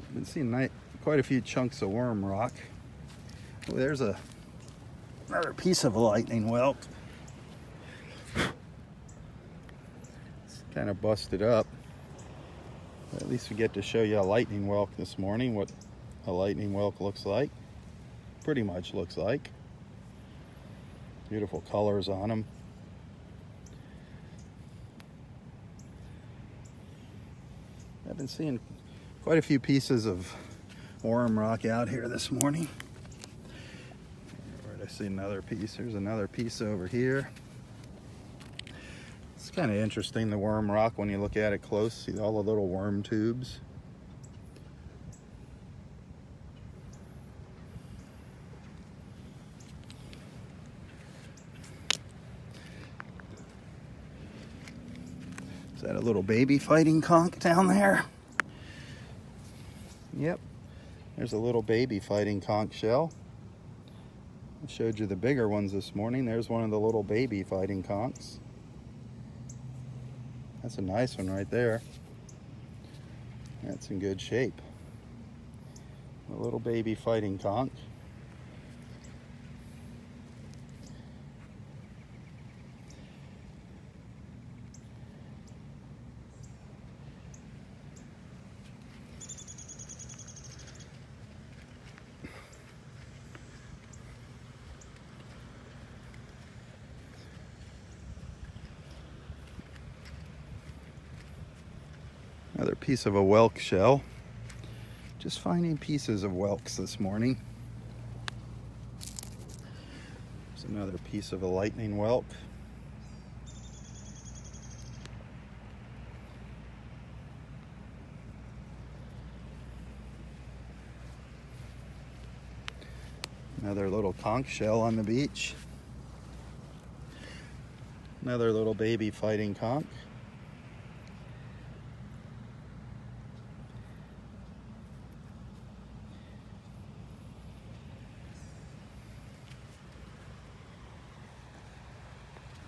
I've been seeing quite a few chunks of worm rock. Oh, there's another piece of a lightning whelk. It's kind of busted up. But at least we get to show you a lightning whelk this morning, what a lightning whelk looks like. Pretty much looks like. Beautiful colors on them. I've been seeing Quite a few pieces of Orem rock out here this morning. All right, I see another piece. Here's another piece over here. It's kind of interesting, the worm rock, when you look at it close. See all the little worm tubes. Is that a little baby fighting conch down there? Yep, there's a little baby fighting conch shell. I showed you the bigger ones this morning. There's one of the little baby fighting conchs. That's a nice one right there. That's in good shape. A little baby fighting conch. Another piece of a whelk shell. Just finding pieces of whelks this morning. There's another piece of a lightning whelk. Another little conch shell on the beach. Another little baby fighting conch.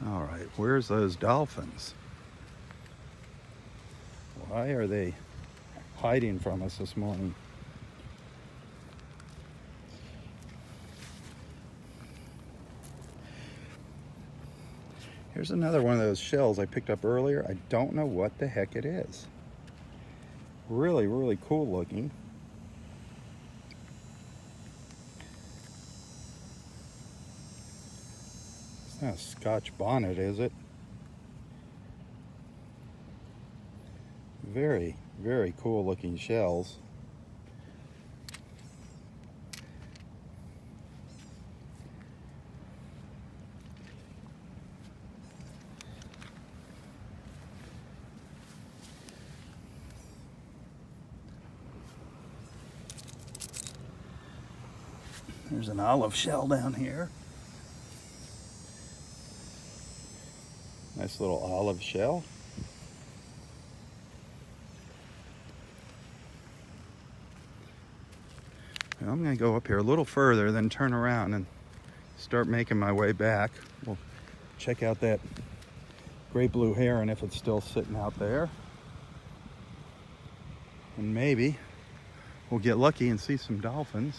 All right, where's those dolphins? Why are they hiding from us this morning? Here's another one of those shells I picked up earlier. I don't know what the heck it is. Really, really cool looking. It's not a Scotch bonnet, is it? Very, very cool looking shells. There's an olive shell down here. Nice little olive shell. Now I'm gonna go up here a little further, then turn around and start making my way back. We'll check out that great blue heron if it's still sitting out there. And maybe we'll get lucky and see some dolphins.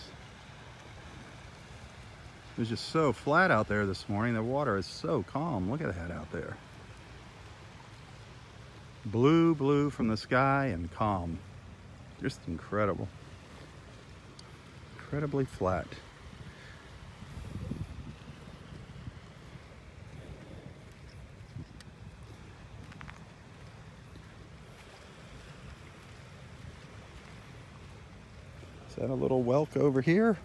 It was just so flat out there this morning. The water is so calm. Look at that out there. Blue, blue from the sky and calm. Just incredible. Incredibly flat. Is that a little whelk over here?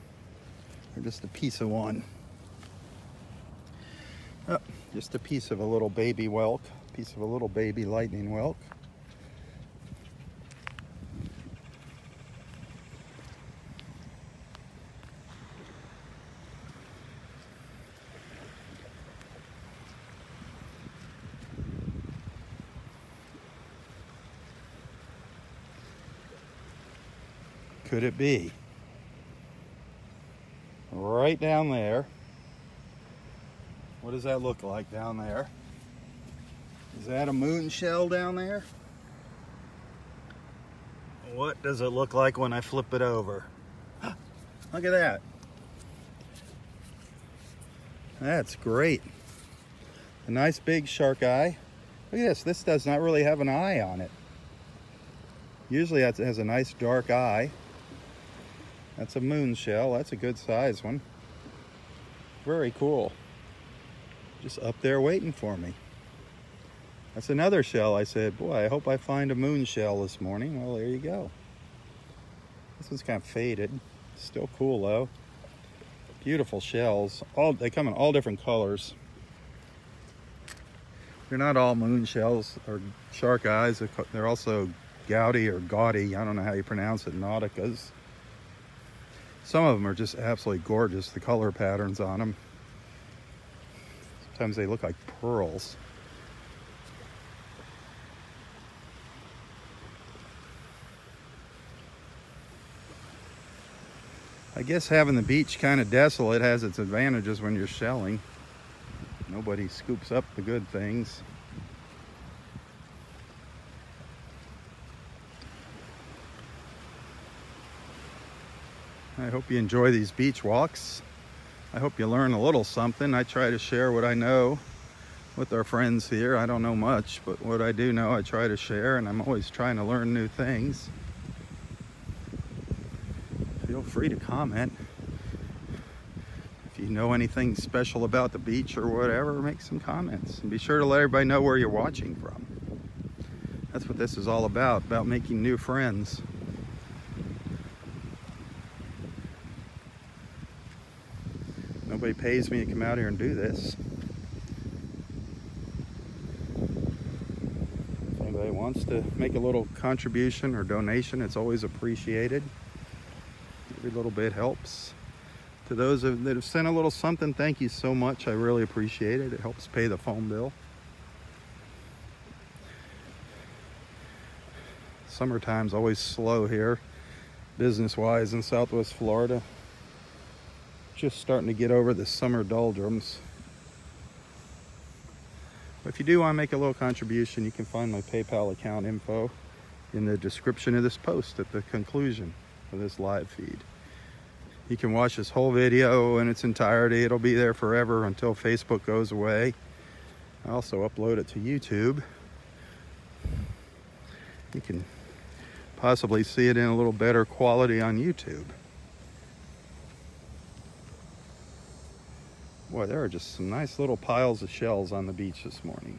Or just a piece of one? Oh, just a piece of a little baby whelk. Piece of a little baby lightning whelk. Could it be? Right down there. What does that look like down there? Is that a moon shell down there? What does it look like when I flip it over? Look at that. That's great. A nice big shark eye. Look at this. This does not really have an eye on it. Usually it has a nice dark eye. That's a moon shell. That's a good size one. Very cool. Just up there waiting for me. That's another shell. I said, boy, I hope I find a moon shell this morning. Well, there you go. This one's kind of faded. Still cool though. Beautiful shells. They come in all different colors. They're not all moon shells or shark eyes. They're also gouty or gaudy. I don't know how you pronounce it. Nauticas. Some of them are just absolutely gorgeous. The color patterns on them. Sometimes they look like pearls. I guess having the beach kind of desolate has its advantages when you're shelling. Nobody scoops up the good things. I hope you enjoy these beach walks. I hope you learn a little something. I try to share what I know with our friends here. I don't know much, but what I do know I try to share, and I'm always trying to learn new things. Feel free to comment. If you know anything special about the beach or whatever, make some comments. And be sure to let everybody know where you're watching from. That's what this is all about making new friends. Nobody pays me to come out here and do this. If anybody wants to make a little contribution or donation, it's always appreciated. Every little bit helps. To those that have sent a little something, thank you so much. I really appreciate it. It helps pay the phone bill. Summertime's always slow here, business-wise in Southwest Florida. Just starting to get over the summer doldrums. If you do want to make a little contribution, you can find my PayPal account info in the description of this post at the conclusion of this live feed. You can watch this whole video in its entirety. It'll be there forever until Facebook goes away. I also upload it to YouTube. You can possibly see it in a little better quality on YouTube. Boy, there are just some nice little piles of shells on the beach this morning.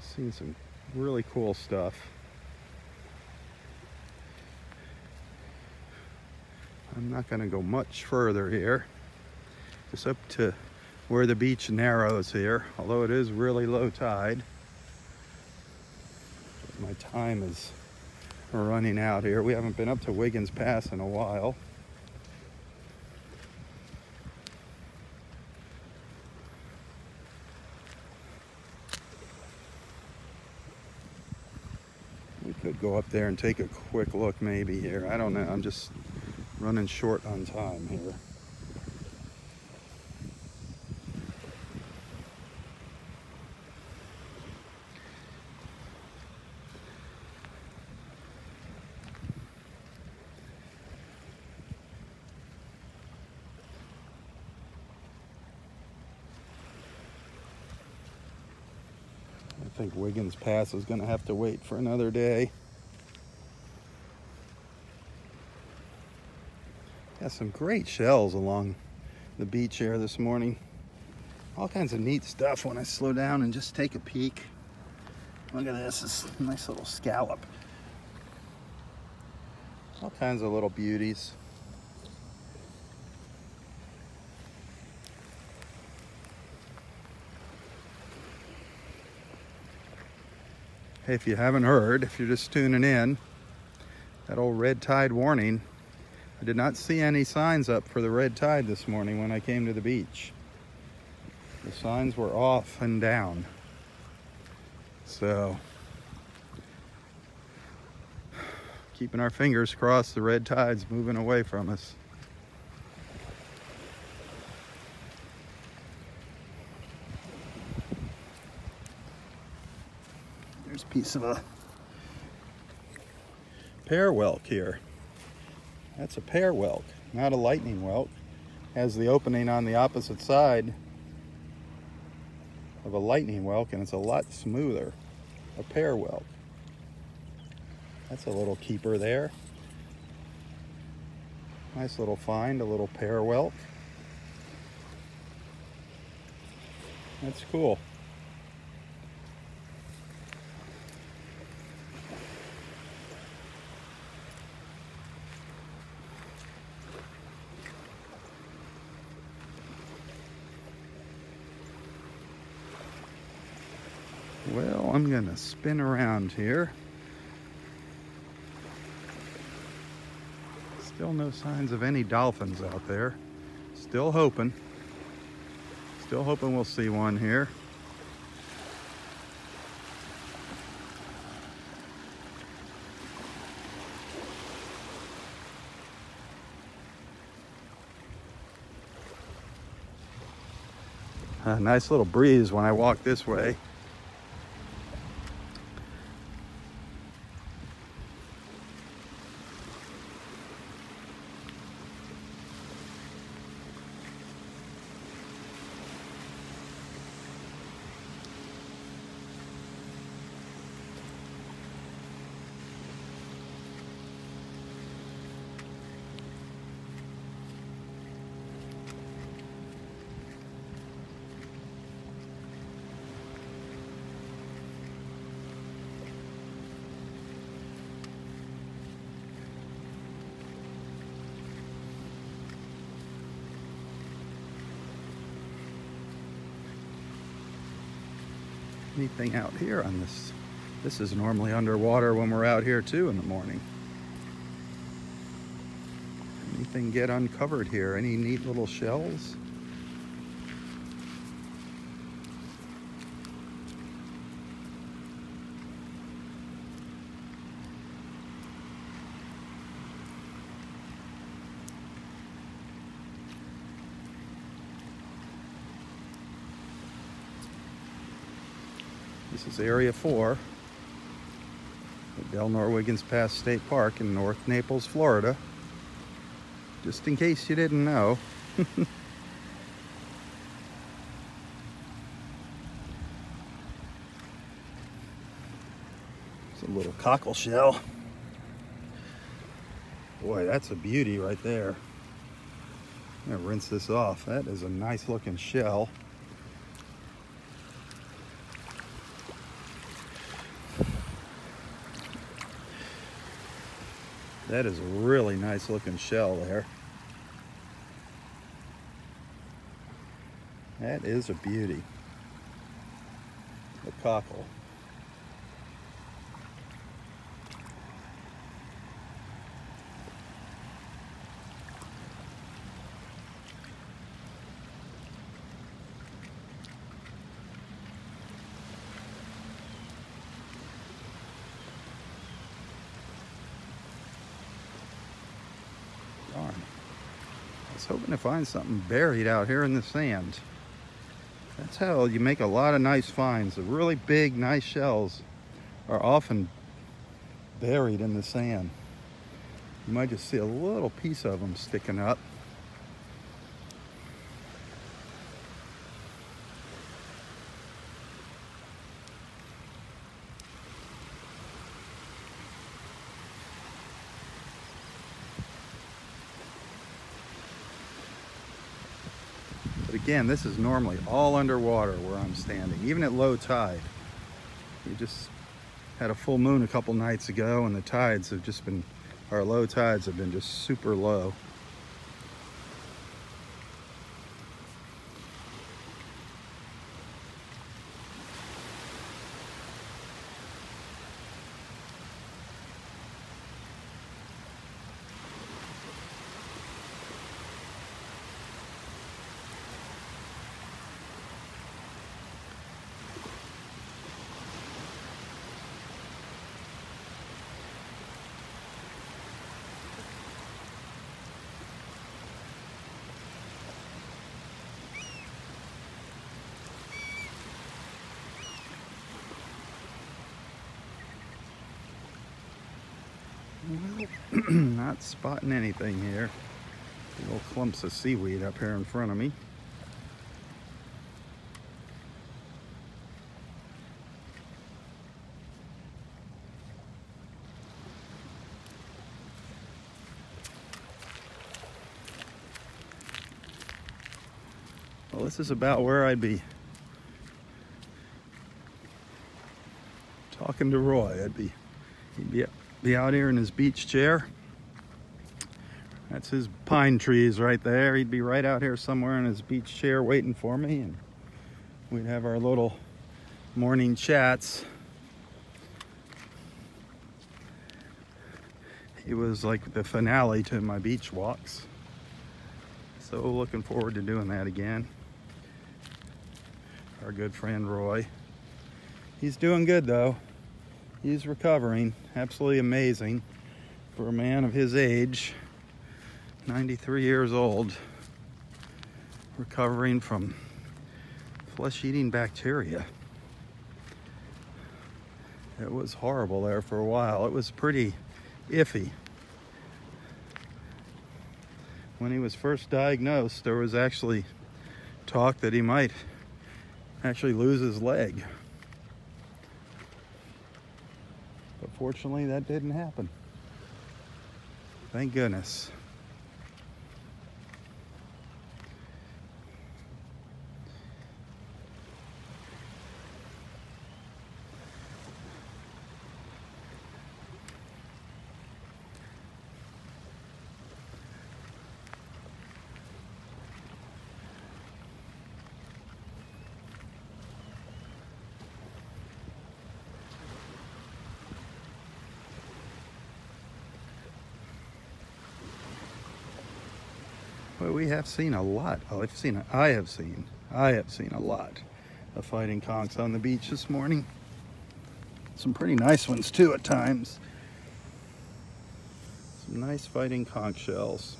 Seen some really cool stuff. I'm not going to go much further here, just up to where the beach narrows here, although it is really low tide. But my time is running out here. We haven't been up to Wiggins Pass in a while. We could go up there and take a quick look maybe here. I don't know. I'm just running short on time here. I think Wiggins Pass is going to have to wait for another day. Yeah, some great shells along the beach here this morning. All kinds of neat stuff when I slow down and just take a peek. Look at this, it's a nice little scallop. All kinds of little beauties. Hey, if you haven't heard, if you're just tuning in, that old red tide warning. I did not see any signs up for the red tide this morning when I came to the beach. The signs were off and down. So, keeping our fingers crossed the red tide's moving away from us. There's a piece of a pear whelk here. That's a pear whelk, not a lightning whelk. Has the opening on the opposite side of a lightning whelk, and it's a lot smoother. A pear whelk. That's a little keeper there. Nice little find, a little pear whelk. That's cool. Well, I'm gonna spin around here. Still no signs of any dolphins out there. Still hoping. Still hoping we'll see one here. A nice little breeze when I walk this way. Anything out here on this? This is normally underwater when we're out here too in the morning. Anything get uncovered here? Any neat little shells? This is Area 4, the Delnor-Wiggins Pass State Park in North Naples, Florida. Just in case you didn't know. It's a little cockle shell. Boy, that's a beauty right there. I'm gonna rinse this off. That is a nice looking shell. That is a really nice looking shell there. That is a beauty. The cockle. I was hoping to find something buried out here in the sand. That's how you make a lot of nice finds. The really big, nice shells are often buried in the sand. You might just see a little piece of them sticking up. Again, this is normally all underwater where I'm standing, even at low tide. We just had a full moon a couple nights ago and the tides have just been, our low tides have been just super low. Well, not spotting anything here. Little clumps of seaweed up here in front of me. Well, this is about where I'd be talking to Roy. He'd be up. Be out here in his beach chair. That's his pine trees right there. He'd be right out here somewhere in his beach chair waiting for me, and we'd have our little morning chats, it was like the finale to my beach walks. So looking forward to doing that again. Our good friend Roy, he's doing good though. He's recovering, absolutely amazing for a man of his age, 93 years old, recovering from flesh-eating bacteria. It was horrible there for a while. It was pretty iffy. When he was first diagnosed, there was actually talk that he might actually lose his leg. But fortunately, that didn't happen. Thank goodness. But we have seen a lot. I have seen a lot of fighting conchs on the beach this morning. Some pretty nice ones too at times. Some nice fighting conch shells.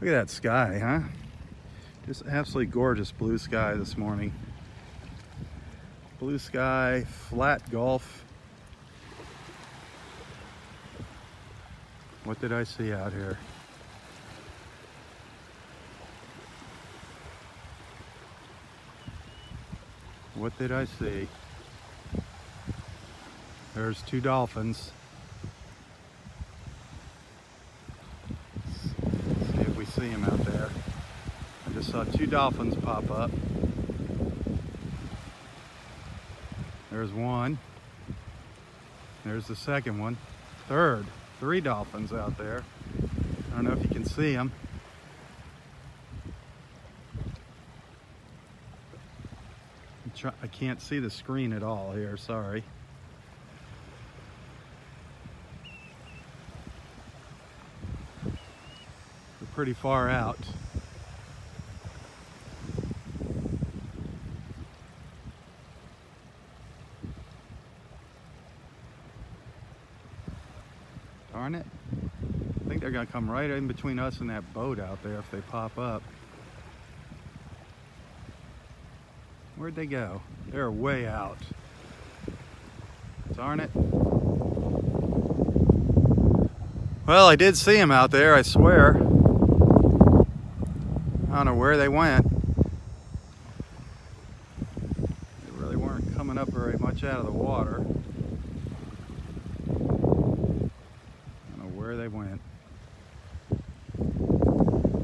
Look at that sky, huh? Just absolutely gorgeous blue sky this morning. Blue sky, flat Gulf. What did I see out here? What did I see? There's two dolphins. Let's see if we see them out there. I just saw two dolphins pop up. There's one, there's the second one, third, three dolphins out there. I don't know if you can see them. I can't see the screen at all here, sorry. They're pretty far out. Darn it. I think they're going to come right in between us and that boat out there if they pop up. Where'd they go? They're way out. Darn it. Well, I did see them out there, I swear. I don't know where they went. They really weren't coming up very much out of the water. They went.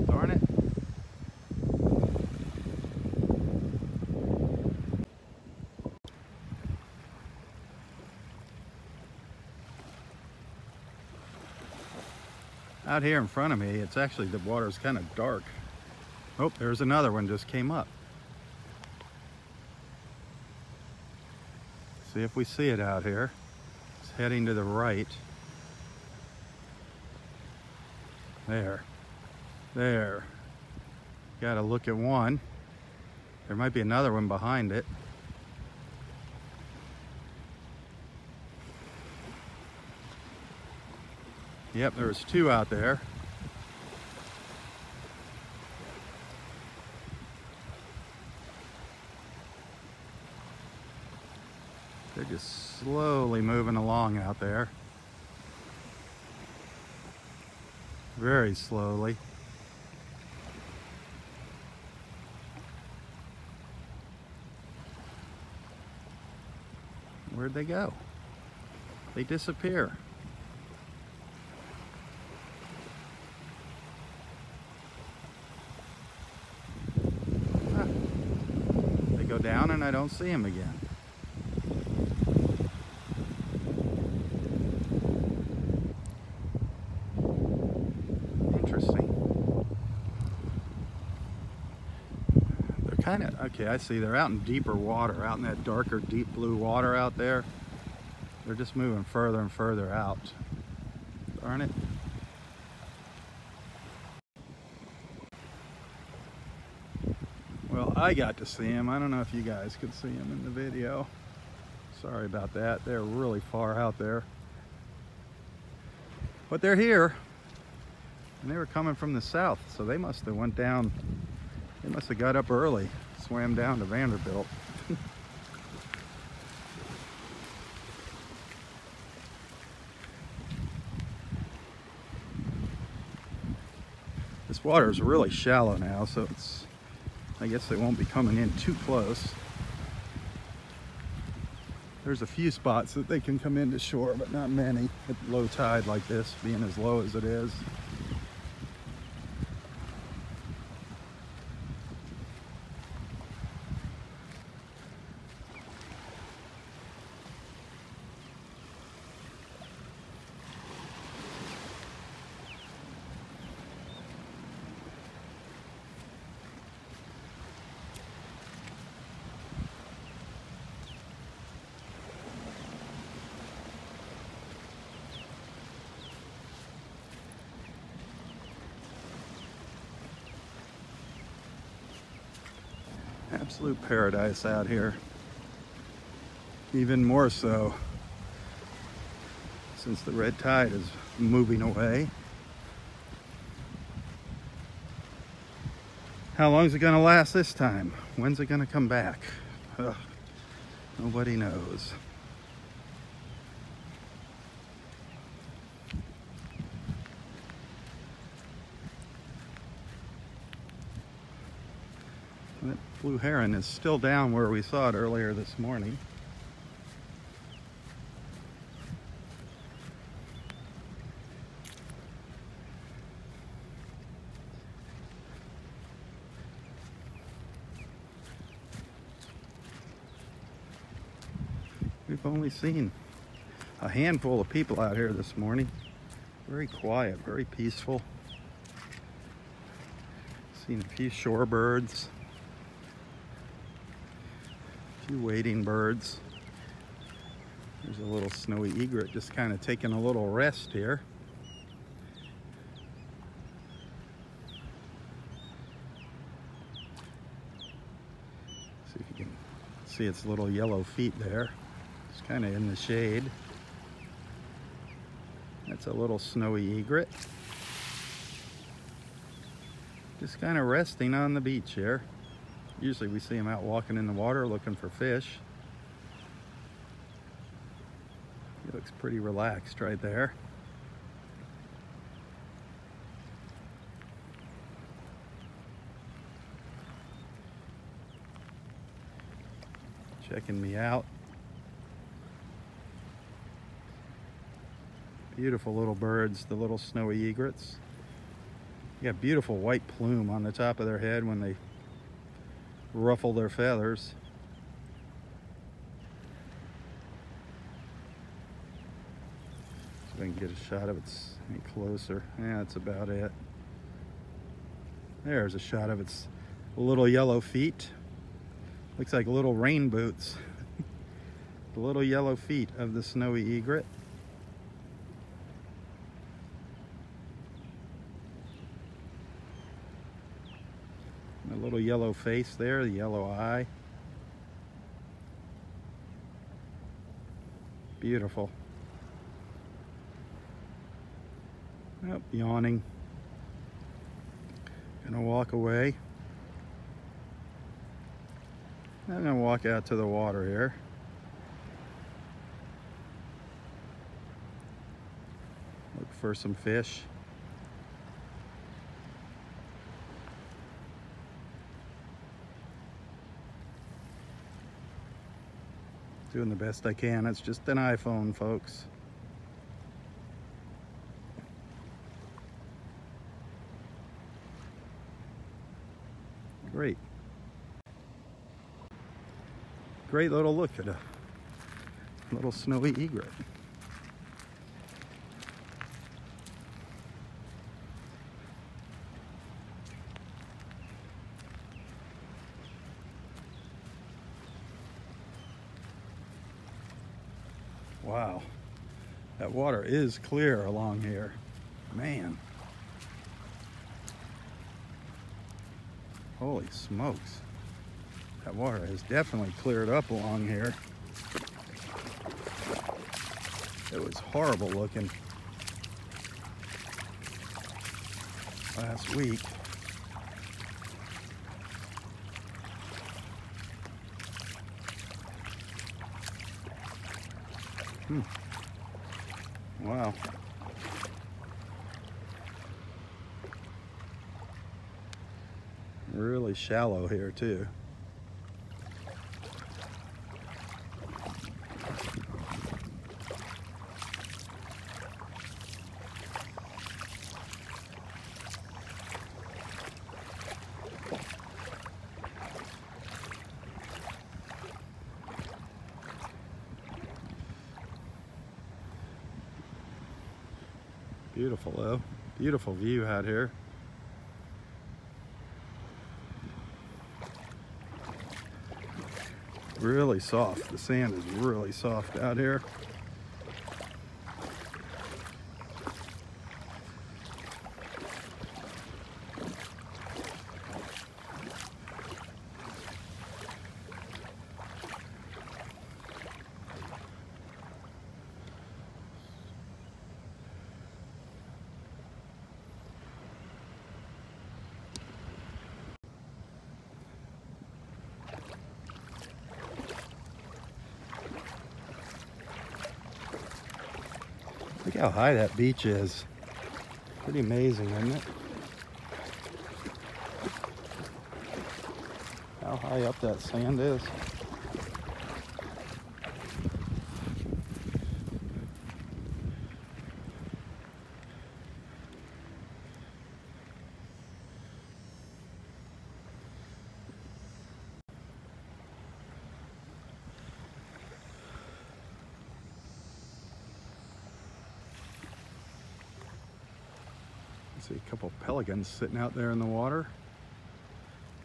Darn it. Out here in front of me, it's actually, the water's kind of dark. Oh, there's another one just came up. See if we see it out here. It's heading to the right. There. Gotta look at one. There might be another one behind it. Yep, there was two out there. They're just slowly moving along out there. Very slowly. Where'd they go? They disappear. Huh. They go down and I don't see them again. kind of, okay, I see they're out in deeper water, out in that darker, deep blue water out there. They're just moving further and further out. Darn it. Well, I got to see them. I don't know if you guys could see them in the video. Sorry about that. They're really far out there. But they're here. And they were coming from the south, so they must have went down. They must have got up early, swam down to Vanderbilt. This water is really shallow now, so it's, I guess they won't be coming in too close. There's a few spots that they can come into shore, but not many at low tide like this, being as low as it is. Absolute paradise out here, even more so since the red tide is moving away. How long is it going to last this time? When's it going to come back? Ugh, nobody knows. Blue heron is still down where we saw it earlier this morning. We've only seen a handful of people out here this morning. Very quiet, very peaceful. Seen a few shorebirds. Few wading birds. There's a little snowy egret just kind of taking a little rest here. See if you can see its little yellow feet there. It's kind of in the shade. That's a little snowy egret. Just kind of resting on the beach here. Usually we see them out walking in the water looking for fish. He looks pretty relaxed right there. Checking me out. Beautiful little birds, the little snowy egrets. You got beautiful white plume on the top of their head when they ruffle their feathers. So I can get a shot of it any closer. Yeah, that's about it. There's a shot of its little yellow feet. Looks like little rain boots. The little yellow feet of the snowy egret. Little yellow face there, the yellow eye. Beautiful. Yep, yawning. Gonna walk away. I'm gonna walk out to the water here. Look for some fish. Doing the best I can. It's just an iPhone, folks. Great. Great little look at a little snowy egret. Wow, that water is clear along here, man. Holy smokes, that water has definitely cleared up along here. It was horrible looking last week. Wow. Really shallow here too. Beautiful though, beautiful view out here. Really soft, the sand is really soft out here. Look how high that beach is. Pretty amazing, isn't it? How high up that sand is. See a couple pelicans sitting out there in the water.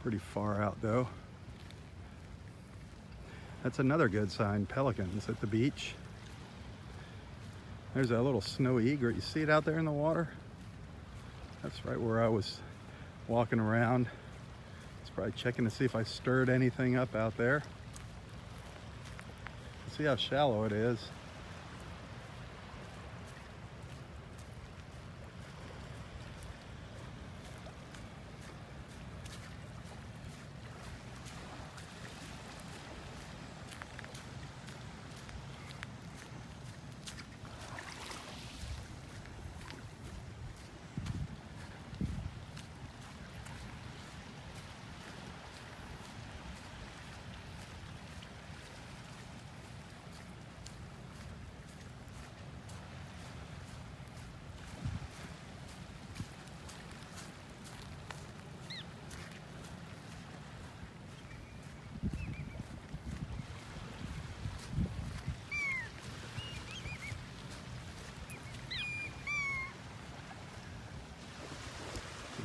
Pretty far out though. That's another good sign, pelicans at the beach. There's that little snowy egret. You see it out there in the water? That's right where I was walking around. It's probably checking to see if I stirred anything up out there. See how shallow it is.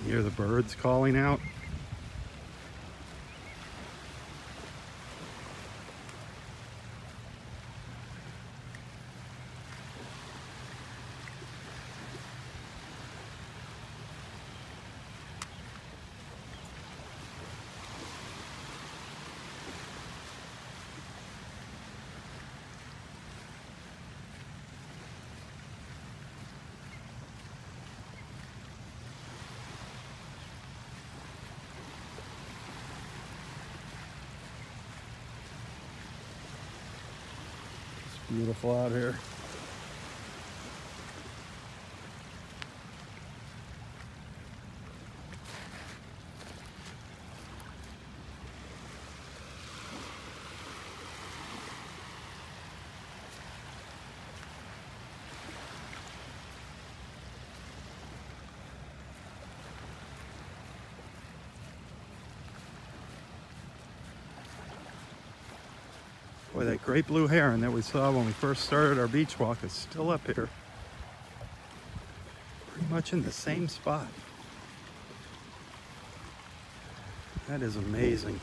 Hear the birds calling out. Beautiful out here. Boy, that great blue heron that we saw when we first started our beach walk is still up here. Pretty much in the same spot. That is amazing.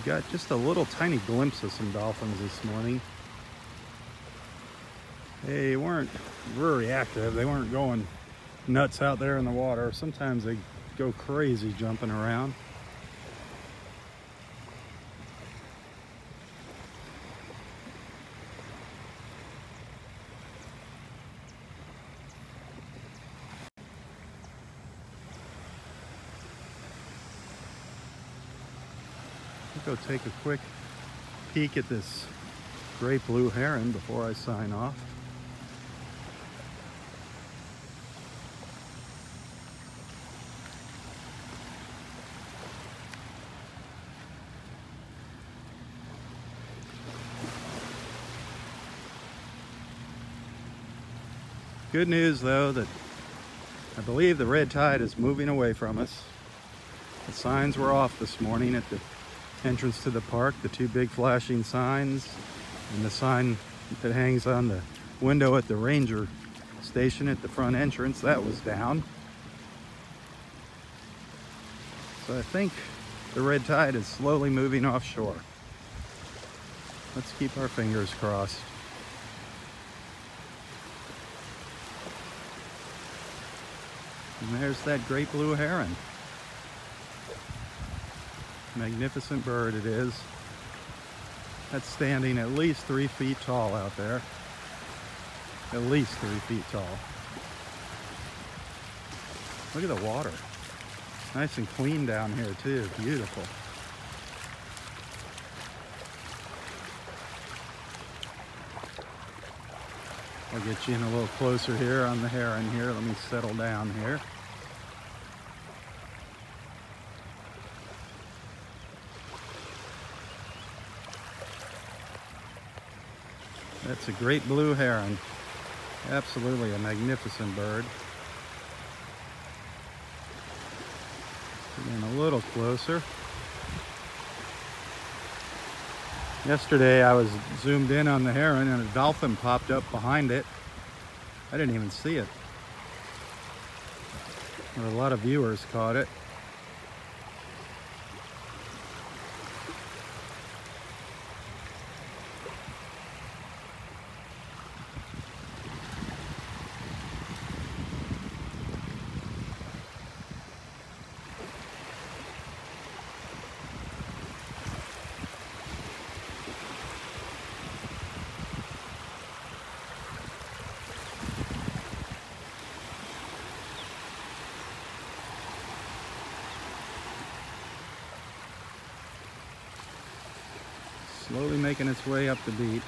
We got just a little tiny glimpse of some dolphins this morning. They weren't very active. They weren't going nuts out there in the water. Sometimes they go crazy jumping around. Go take a quick peek at this gray blue heron before I sign off. Good news though, that I believe the red tide is moving away from us. The signs were off this morning at the entrance to the park, the two big flashing signs and the sign that hangs on the window at the ranger station at the front entrance, that was down. So I think the red tide is slowly moving offshore. Let's keep our fingers crossed. And there's that great blue heron. Magnificent bird it is. That's standing at least 3 feet tall out there. At least 3 feet tall. Look at the water. Nice and clean down here too. Beautiful. I'll get you in a little closer here on the heron here. Let me settle down here. That's a great blue heron. Absolutely a magnificent bird. Getting a little closer. Yesterday I was zoomed in on the heron and a dolphin popped up behind it. I didn't even see it. A lot of viewers caught it. Slowly making its way up the beach.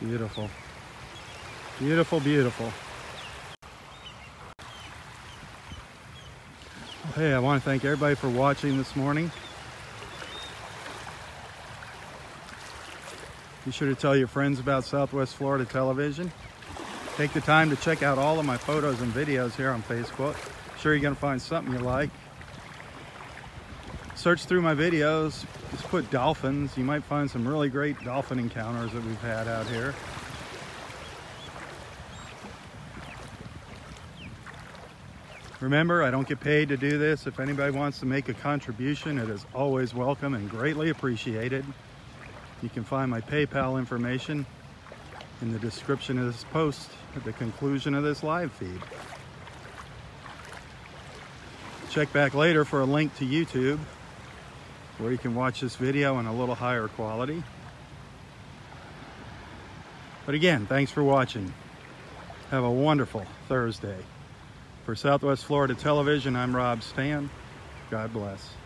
Beautiful. Beautiful, beautiful. Hey, I want to thank everybody for watching this morning. Be sure to tell your friends about Southwest Florida Television. Take the time to check out all of my photos and videos here on Facebook. I'm sure you're going to find something you like. Search through my videos. Just put dolphins. You might find some really great dolphin encounters that we've had out here. Remember, I don't get paid to do this. If anybody wants to make a contribution, it is always welcome and greatly appreciated. You can find my PayPal information in the description of this post at the conclusion of this live feed. Check back later for a link to YouTube where you can watch this video in a little higher quality. But again, thanks for watching. Have a wonderful Thursday. For Southwest Florida Television, I'm Robb Stan. God bless.